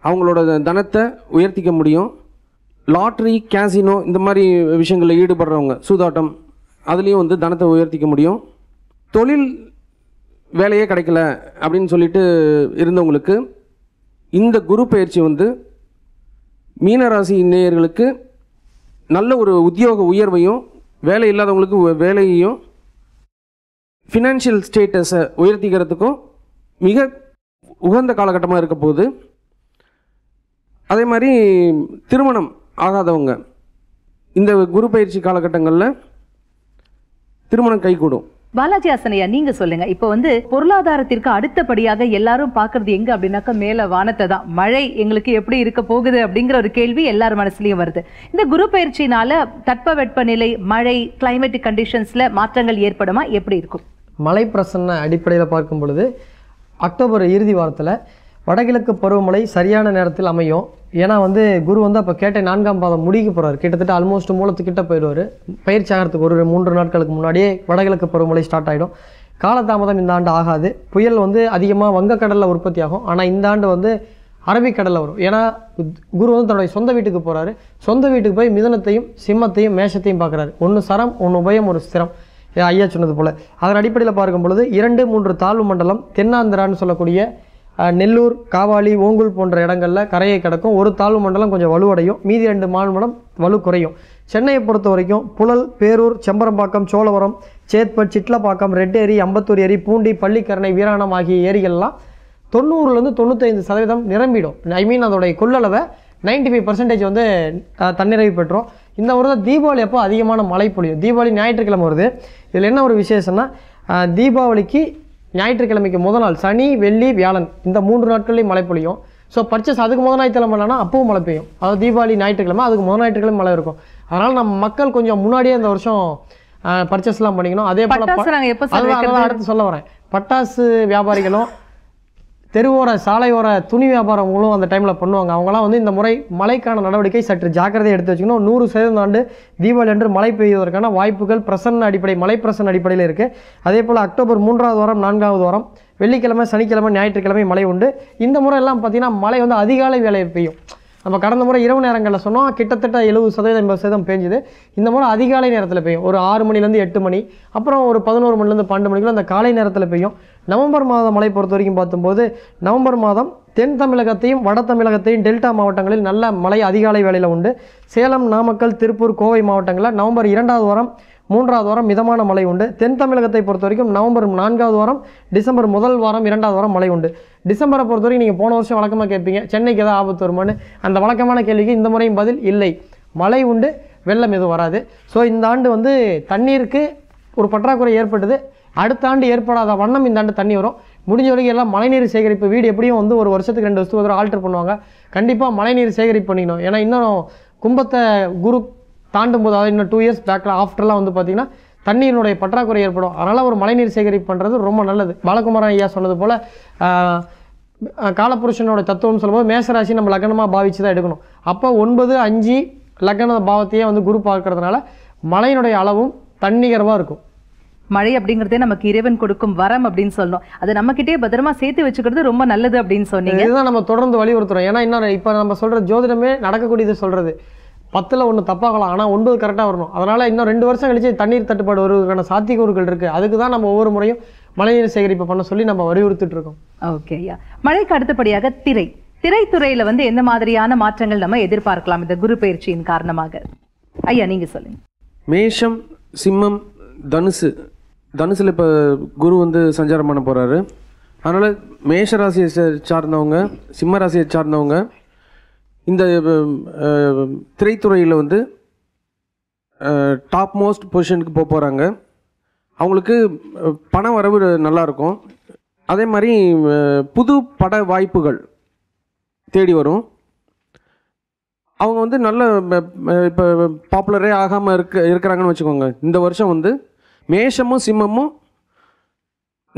அவங்களோட தனத்தை உயர்த்திக்க முடியும். லாட்ரி, கேசினோ, இந்த மாதிரி விஷயங்களில் ஈடுபடுறவங்க, சூதாட்டம், அதுலேயும் தனத்தை உயர்த்திக்க முடியும். தொழில் வேலையே கிடைக்கல அப்படின்னு சொல்லிட்டு இருந்தவங்களுக்கு இந்த குரு பயிற்சி மீனராசி நேயர்களுக்கு நல்ல ஒரு உத்தியோக உயர்வையும், வேலை இல்லாதவங்களுக்கு வேலையையும், ஃபினான்ஷியல் ஸ்டேட்டஸை உயர்த்திக்கிறதுக்கும் மிக உகந்த காலகட்டமாக இருக்க போகுது. அதே மாதிரி திருமணம் ஆகாதவங்க இந்த குரு பயிற்சி காலகட்டங்களில் திருமணம் கைகூடும். பாலாஜி ஆசனையா, நீங்க சொல்லுங்க. இப்போ பொருளாதாரத்திற்கு அடுத்தபடியாக எல்லாரும் பாக்குறது எங்க அப்படின்னாக்கா மேல வானத்தை தான். மழை எங்களுக்கு எப்படி இருக்க போகுது அப்படிங்கிற ஒரு கேள்வி எல்லார் மனசுலயும் வருது. இந்த குரு பயிற்சியினால தட்பவெட்ப நிலை, மழை, கிளைமேட்டிக் கண்டிஷன்ஸ்ல மாற்றங்கள் ஏற்படுமா, எப்படி இருக்கும்? மழை பிரசன்ன அடிப்படையில் பார்க்கும் பொழுது அக்டோபர் இறுதி வாரத்தில் வடகிழக்கு பருவமழை சரியான நேரத்தில் அமையும். ஏன்னா குரு அப்போ கேட்ட 4ஆம் பாதம் முடிக்க போகிறாரு, கிட்டத்தட்ட ஆல்மோஸ்ட் மூலத்துக்கிட்ட போயிடுவார். பயிற்சி ஆகிறதுக்கு ஒரு 3 நாட்களுக்கு முன்னாடியே வடகிழக்கு பருவமழை ஸ்டார்ட் ஆகிடும். காலதாமதம் இந்த ஆண்டு ஆகாது. புயல் அதிகமாக வங்கக்கடலில் உற்பத்தி ஆகும். ஆனால் இந்த ஆண்டு அரபிக்கடலில் வரும். ஏன்னா குரு தன்னுடைய சொந்த வீட்டுக்கு போகிறாரு. சொந்த வீட்டுக்கு போய் மிதனத்தையும் சிம்மத்தையும் மேஷத்தையும் பார்க்குறாரு. ஒன்று சரம், ஒன்று உபயம், ஒரு ஸ்திரம், ஐயா சொன்னது போல். அதன் அடிப்படையில் பார்க்கும் பொழுது 2, 3 தாழ்வு மண்டலம் தென்னாந்திரான்னு சொல்லக்கூடிய நெல்லூர், காவாலி, ஓங்கூல் போன்ற இடங்களில் கரையை கிடக்கும். ஒரு தாழ்வு மண்டலம் கொஞ்சம் வலுவடையும், மீதி 2 மாநிலம் வலு குறையும். சென்னையை பொறுத்த வரைக்கும் புழல், பேரூர், செம்பரம்பாக்கம், சோழவரம், சேத்பட், சிட்லப்பாக்கம், ரெட் ஏரி, அம்பத்தூர் ஏரி, பூண்டி, பள்ளிக்கரணை, வீராணம் ஆகிய ஏரிகள்லாம் 90% நிரம்பிடும். அதோடைய கொள்ளளவை 95% தன்னிறைவு பெற்றோம். இந்த ஒரு தான் தீபாவளி அப்போ அதிகமான மழை பொழியும். தீபாவளி ஞாயிற்றுக்கிழமை வருது. இதில் என்ன ஒரு விசேஷம்னா, தீபாவளிக்கு ஞாயிற்றுக்கிழமைக்கு முதல் நாள் சனி, வெள்ளி, வியாழன் இந்த 3 நாட்கள்லேயும் மழை பொழியும். ஸோ பர்ச்சேஸ் அதுக்கு முதல் ஞாயிற்றுக்கிழமை இல்லைனா அப்பவும் மழை பெய்யும். அது தீபாவளி ஞாயிற்றுக்கிழமை, அதுக்கு முதல் ஞாயிற்றுக்கிழமை மழை இருக்கும். அதனால் நம்ம மக்கள் கொஞ்சம் முன்னாடியே இந்த வருஷம் பர்ச்சேஸ்லாம் பண்ணிக்கணும். அதே போல் அடுத்து சொல்ல வரேன், பட்டாசு வியாபாரிகளும் தெருவோர சாலையோர துணி வியாபாரங்களும் அந்த டைமில் பண்ணுவாங்க. அவங்களாம் இந்த முறை மழைக்கான நடவடிக்கை சற்று ஜாக்கிரதையை எடுத்து வச்சுக்கணும். 100% ஆண்டு தீபாவளி அன்று மழை பெய்வதற்கான வாய்ப்புகள் மழை பிரசன்ன அடிப்படையில் இருக்குது. அதே போல் அக்டோபர் 3ஆவது வாரம், 4ஆவது வாரம் வெள்ளிக்கிழமை, சனிக்கிழமை, ஞாயிற்றுக்கிழமை மழை உண்டு. இந்த முறை எல்லாம் பார்த்திங்கன்னா மழை அதிகாலை வேலை பெய்யும். நம்ம கடந்த முறை இரவு நேரங்களில் சொன்னோம், கிட்டத்தட்ட 70% 80% பெஞ்சுது. இந்த முறை அதிகாலை நேரத்தில் பெய்யும், ஒரு 6 மணிலேருந்து 8 மணி, அப்புறம் ஒரு 11 மணிலேருந்து 12 மணிக்குள்ள அந்த காலை நேரத்தில் பெய்யும். நவம்பர் மாதம் மழை பொறுத்த வரைக்கும் பார்த்தும்போது நவம்பர் மாதம் தென் தமிழகத்தையும் வட தமிழகத்தையும் டெல்டா மாவட்டங்களில் நல்ல மழை அதிகாலை வேளையில் உண்டு. சேலம், நாமக்கல், திருப்பூர், கோவை மாவட்டங்களில் நவம்பர் 2ஆவது வாரம், 3ஆவது வாரம் மிதமான மழை உண்டு. தென் தமிழகத்தை பொறுத்த வரைக்கும் நவம்பர் 4ஆவது வாரம், டிசம்பர் முதல் வாரம், 2ஆவது வாரம் மழை உண்டு. டிசம்பரை பொறுத்த வரைக்கும் நீங்கள் போன வருஷம் வழக்கமாக கேட்பீங்க சென்னைக்கு ஏதாவது ஆபத்து வருமானு, அந்த வழக்கமான கேள்விக்கு இந்த முறையும் பதில் இல்லை. மழை உண்டு, வெள்ளம் எதுவும் வராது. ஸோ இந்த ஆண்டு தண்ணீருக்கு ஒரு பற்றாக்குறை ஏற்பட்டது. அடுத்த ஆண்டு ஏற்படாத வண்ணம் இந்த ஆண்டு தண்ணி வரும். முடிஞ்ச வரைக்கும் எல்லாம் மழைநீர் சேகரிப்பு, வீடு எப்படியும் ஒரு வருஷத்துக்கு 2 வருஷத்துக்கு ஆல்டர் பண்ணுவாங்க, கண்டிப்பாக மழைநீர் சேகரிப்பு பண்ணிக்கணும். ஏன்னா இன்னும் கும்பத்தை குரு தாண்டும் போது, அதாவது இன்னும் 2 இயர்ஸ் பேக்கில் ஆஃப்டர்லாம் பார்த்திங்கன்னா தண்ணீரினுடைய பற்றாக்குறை ஏற்படும். அதனால் ஒரு மழைநீர் சேகரிப்பு பண்ணுறது ரொம்ப நல்லது. பாலகுமாரன் ஐயா சொன்னது போல் காலபுருஷனோட தத்துவம்னு சொல்லும்போது மேசராசி நம்ம லக்னமாக பாவித்து தான் எடுக்கணும். அப்போ 9, 5 லக்ன பாவத்தையே குரு பார்க்கறதுனால மழையினுடைய அளவும் தண்ணீரமாக இருக்கும். மழை அப்படிங்கிறதே நமக்கு இறைவன் கொடுக்கும் வரம் அப்படின்னு சொல்லணும். அது நம்மகிட்டே பத்திரமா சேர்த்து வச்சுக்கிறது ரொம்ப நல்லது அப்படின்னு சொன்னீங்க. இதுதான் நம்ம தொடர்ந்து வலியுறுத்துறோம். ஏன்னா இன்னும் இப்போ நம்ம சொல்கிற ஜோதிடமே நடக்கக்கூடியது சொல்கிறது 10ல் 1 தப்பாகலாம், ஆனால் 9 கரெக்டாக வரணும். அதனால் இன்னும் 2 வருஷம் கழிச்சு தண்ணீர் தட்டுப்பாடு வருவதற்கான சாத்தியக்கூறுகள் இருக்குது. அதுக்கு தான் நம்ம ஒவ்வொரு முறையும் மழைநீர் சேகரிப்பு பண்ண சொல்லி நம்ம வலியுறுத்திட்டு இருக்கோம். ஓகே, மழைக்கு அடுத்தபடியாக திரை திரைத்துறையில வந்து எந்த மாதிரியான மாற்றங்கள் நம்ம எதிர்பார்க்கலாம் இந்த குரு பயிற்சியின் காரணமாக? ஐயா நீங்க சொல்லுங்க. மேஷம், சிம்மம், தனுசு. தனுசுல இப்போ குரு வந்து சஞ்சாரம் பண்ண போறாரு. அதனால மேஷ ராசியை சார்ந்தவங்க, சிம்ம ராசியை சார்ந்தவங்க இந்த திரைத்துறையில் வந்து டாப் மோஸ்ட் பொசிஷனுக்கு போக போகிறாங்க. அவங்களுக்கு பண வரவு நல்லாயிருக்கும். அதே மாதிரி புது பட வாய்ப்புகள் தேடி வரும். அவங்க வந்து நல்ல இப்போ பாப்புலரே ஆகாமல் இருக்கிறாங்கன்னு வச்சுக்கோங்க. இந்த வருஷம் வந்து மேஷமும் சிம்மமும்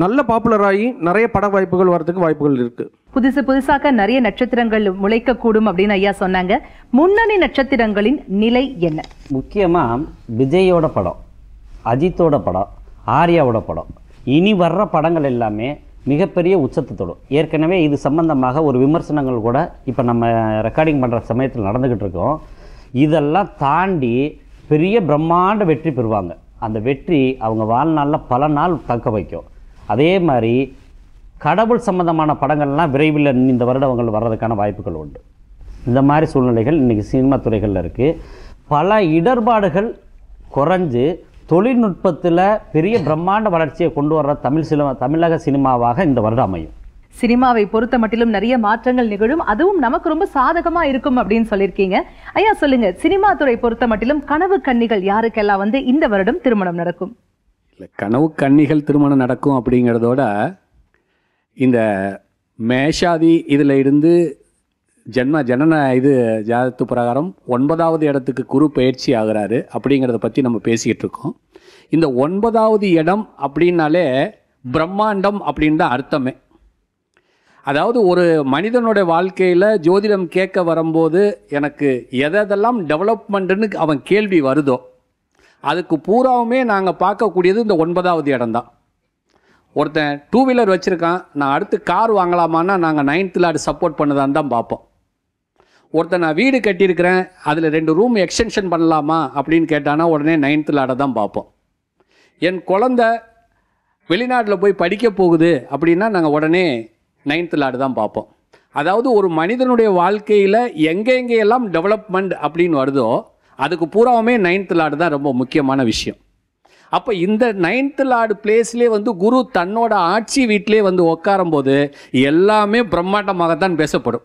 நல்ல பாப்புலராகி நிறைய பட வாய்ப்புகள் வரதுக்கு வாய்ப்புகள் இருக்குது. புதுசாக நிறைய நட்சத்திரங்கள் முளைக்கக்கூடும் அப்படின்னு ஐயா சொன்னாங்க. முன்னணி நட்சத்திரங்களின் நிலை என்ன? முக்கியமாக விஜயோட படம், அஜித்தோட படம், ஆர்யாவோட படம், இனி வர்ற படங்கள் எல்லாமே மிகப்பெரிய உச்சத்தை தொடும். ஏற்கனவே இது சம்பந்தமாக ஒரு விமர்சனங்கள் கூட இப்போ நம்ம ரெக்கார்டிங் பண்ணுற சமயத்தில் நடந்துக்கிட்டு இருக்கோம். இதெல்லாம் தாண்டி பெரிய பிரம்மாண்ட வெற்றி பெறுவாங்க. அந்த வெற்றி அவங்க வாழ்நாளில் பல நாள் தக்க வைக்கும். அதே மாதிரி கடவுள் சம்பந்தமான படங்கள்லாம் விரைவில் இந்த வருடங்கள் வர்றதுக்கான வாய்ப்புகள் உண்டு. இந்த மாதிரி சூழ்நிலைகள் இன்றைக்கி சினிமா துறைகளில் இருக்குது. பல இடர்பாடுகள் குறைஞ்சு தொழில்நுட்பத்தில் பெரிய பிரம்மாண்ட வளர்ச்சியை கொண்டு வர்ற தமிழக சினிமாவாக இந்த வருடம் அமையும். சினிமாவை பொறுத்த மட்டிலும் நிறைய மாற்றங்கள் நிகழும், அதுவும் நமக்கு ரொம்ப சாதகமாக இருக்கும் அப்படின்னு சொல்லியிருக்கீங்க. ஐயா சொல்லுங்கள், சினிமா துறை பொறுத்த மட்டிலும் கனவு கன்னிகள் யாருக்கெல்லாம் வந்து இந்த வருடம் திருமணம் நடக்கும்? இல்லை, கனவு கன்னிகள் திருமணம் நடக்கும் அப்படிங்கிறதோட இந்த மேஷாதி இதில் இருந்து ஜனன இது ஜாதத்து பிரகாரம் 9வது இடத்துக்கு குரு பயிற்சி ஆகிறாரு அப்படிங்கிறத பற்றி நம்ம பேசிக்கிட்டு இருக்கோம். இந்த 9வது இடம் அப்படின்னாலே பிரம்மாண்டம் அப்படின்னு தான் அர்த்தமே. அதாவது ஒரு மனிதனுடைய வாழ்க்கையில் ஜோதிடம் கேட்க வரும்போது எனக்கு எதெல்லாம் டெவலப்மெண்ட்டுன்னு அவன் கேள்வி வருதோ அதுக்கு பூராவுமே நாங்கள் பார்க்கக்கூடியது இந்த 9வது இடம் தான். ஒருத்தன் 2-வீலர் வச்சுருக்கான், நான் அடுத்து கார் வாங்கலாமான்னா நாங்கள் 9th அது சப்போர்ட் பண்ணதான்னு தான் பார்ப்போம். ஒருத்தன் நான் வீடு கட்டியிருக்கிறேன், அதில் 2 ரூம் எக்ஸ்டென்ஷன் பண்ணலாமா அப்படின்னு கேட்டானா உடனே 9th தான் பார்ப்போம். என் குழந்த வெளிநாட்டில் போய் படிக்க போகுது அப்படின்னா நாங்கள் உடனே 9th தான் பார்ப்போம். அதாவது ஒரு மனிதனுடைய வாழ்க்கையில் எங்கெங்கெல்லாம் டெவலப்மெண்ட் அப்படின்னு வருதோ அதுக்கு பூராவுமே 9th தான் ரொம்ப முக்கியமான விஷயம். அப்போ இந்த 9th பிளேஸ்லேயே வந்து குரு தன்னோட ஆட்சி வீட்டிலே வந்து உட்காரும்போது எல்லாமே பிரம்மாண்டமாகத்தான் பேசப்படும்.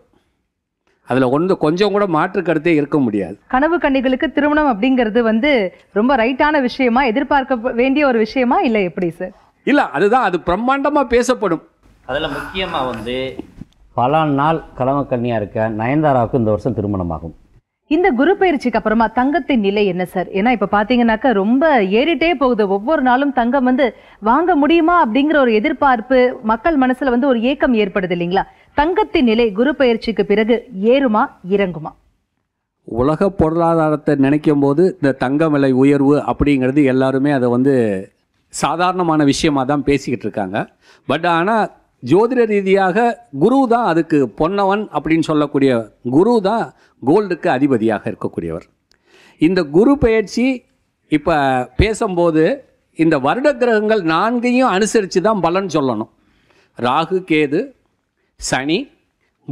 அதில் கொஞ்சம் கூட மாற்று கருத்தே இருக்க முடியாது. கனவு கன்னிகளுக்கு திருமணம் அப்படிங்கிறது வந்து ரொம்ப ரைட்டான விஷயமா, எதிர்பார்க்க வேண்டிய ஒரு விஷயமா இல்லை எப்படி சார்? இல்லை, அதுதான், அது பிரம்மாண்டமாக பேசப்படும். அதில் முக்கியமாக வந்து பல நாள் கனவு கன்னியாக இருக்க நயன்தாராவுக்கு இந்த வருஷம் திருமணமாகும். இந்த குரு பயிற்சிக்கு அப்புறமா தங்கத்தின் நிலை என்ன சார்? ஏன்னா இப்போ பார்த்தீங்கன்னாக்கா ரொம்ப ஏறிட்டே போகுது. ஒவ்வொரு நாளும் தங்கம் வந்து வாங்க முடியுமா அப்படிங்கிற ஒரு எதிர்பார்ப்பு மக்கள் மனசில் வந்து ஒரு ஏக்கம் ஏற்படுது இல்லைங்களா? தங்கத்தின் நிலை குரு பயிற்சிக்கு பிறகு ஏறுமா இறங்குமா? உலக பொருளாதாரத்தை நினைக்கும் போது இந்த தங்க விலை உயர்வு அப்படிங்கிறது எல்லாருமே அதை வந்து சாதாரணமான விஷயமாக தான் பேசிக்கிட்டு இருக்காங்க. பட் ஆனால் ஜோதிட ரீதியாக குரு தான் அதுக்கு பொன்னவன் அப்படின்னு சொல்லக்கூடிய குரு தான் கோல்டுக்கு அதிபதியாக இருக்கக்கூடியவர். இந்த குரு பயிற்சி இப்போ பேசும்போது இந்த வருட கிரகங்கள் 4ஐயும் அனுசரித்து தான் பலன் சொல்லணும். ராகு, கேது, சனி,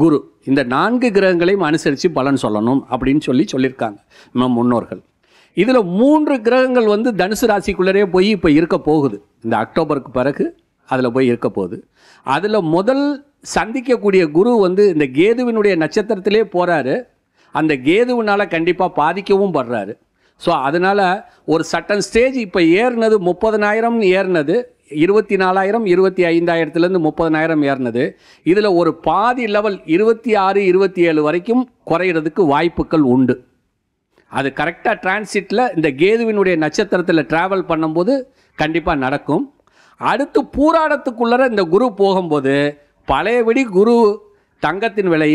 குரு இந்த 4 கிரகங்களையும் அனுசரித்து பலன் சொல்லணும் அப்படின்னு சொல்லியிருக்காங்க நம்ம முன்னோர்கள். இதில் 3 கிரகங்கள் வந்து தனுசு ராசிக்குள்ளரே போய் இப்போ இருக்க போகுது. இந்த அக்டோபருக்கு பிறகு அதில் போய் இருக்க போகுது. அதில் முதல் சந்திக்கக்கூடிய குரு வந்து இந்த கேதுவினுடைய நட்சத்திரத்திலே போகிறாரு. அந்த கேதுவினால் கண்டிப்பாக பாதிக்கவும் படுறாரு. ஸோ அதனால் ஒரு சட்டன் ஸ்டேஜ் இப்போ ஏறினது 30,000 ஏறினது 24,000 25,000 30,000 ஏறினது. இதில் ஒரு பாதி லெவல் 26-27 வரைக்கும் குறையிறதுக்கு வாய்ப்புகள் உண்டு. அது கரெக்டாக டிரான்சிட்டில் இந்த கேதுவினுடைய நட்சத்திரத்தில் ட்ராவல் பண்ணும்போது கண்டிப்பாக நடக்கும். அடுத்து பூராடத்துக்குள்ளே இந்த குரு போகும்போது பழையபடி குரு தங்கத்தின் விலை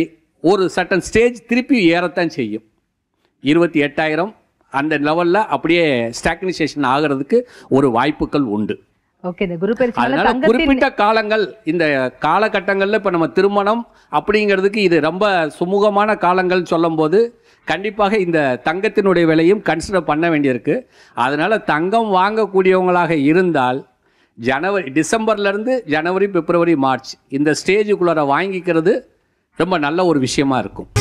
ஒரு சட்டன் ஸ்டேஜ் திருப்பி ஏறத்தான் செய்யும். 28,000 அந்த லெவலில் அப்படியே ஸ்டாக்னிசேஷன் ஆகிறதுக்கு ஒரு வாய்ப்புகள் உண்டு. அதனால குறிப்பிட்ட காலங்கள், இந்த காலகட்டங்களில் இப்போ நம்ம திருமணம் அப்படிங்கிறதுக்கு இது ரொம்ப சுமூகமான காலங்கள் சொல்லும் போது கண்டிப்பாக இந்த தங்கத்தினுடைய விலையும் கன்சிடர் பண்ண வேண்டியிருக்கு. அதனால் தங்கம் வாங்கக்கூடியவங்களாக இருந்தால் ஜனவரி டிசம்பர்லேருந்து ஜனவரி, பிப்ரவரி, மார்ச் இந்த ஸ்டேஜுக்குள்ளார வாங்கிக்கிறது ரொம்ப நல்ல ஒரு விஷயமா இருக்கும்.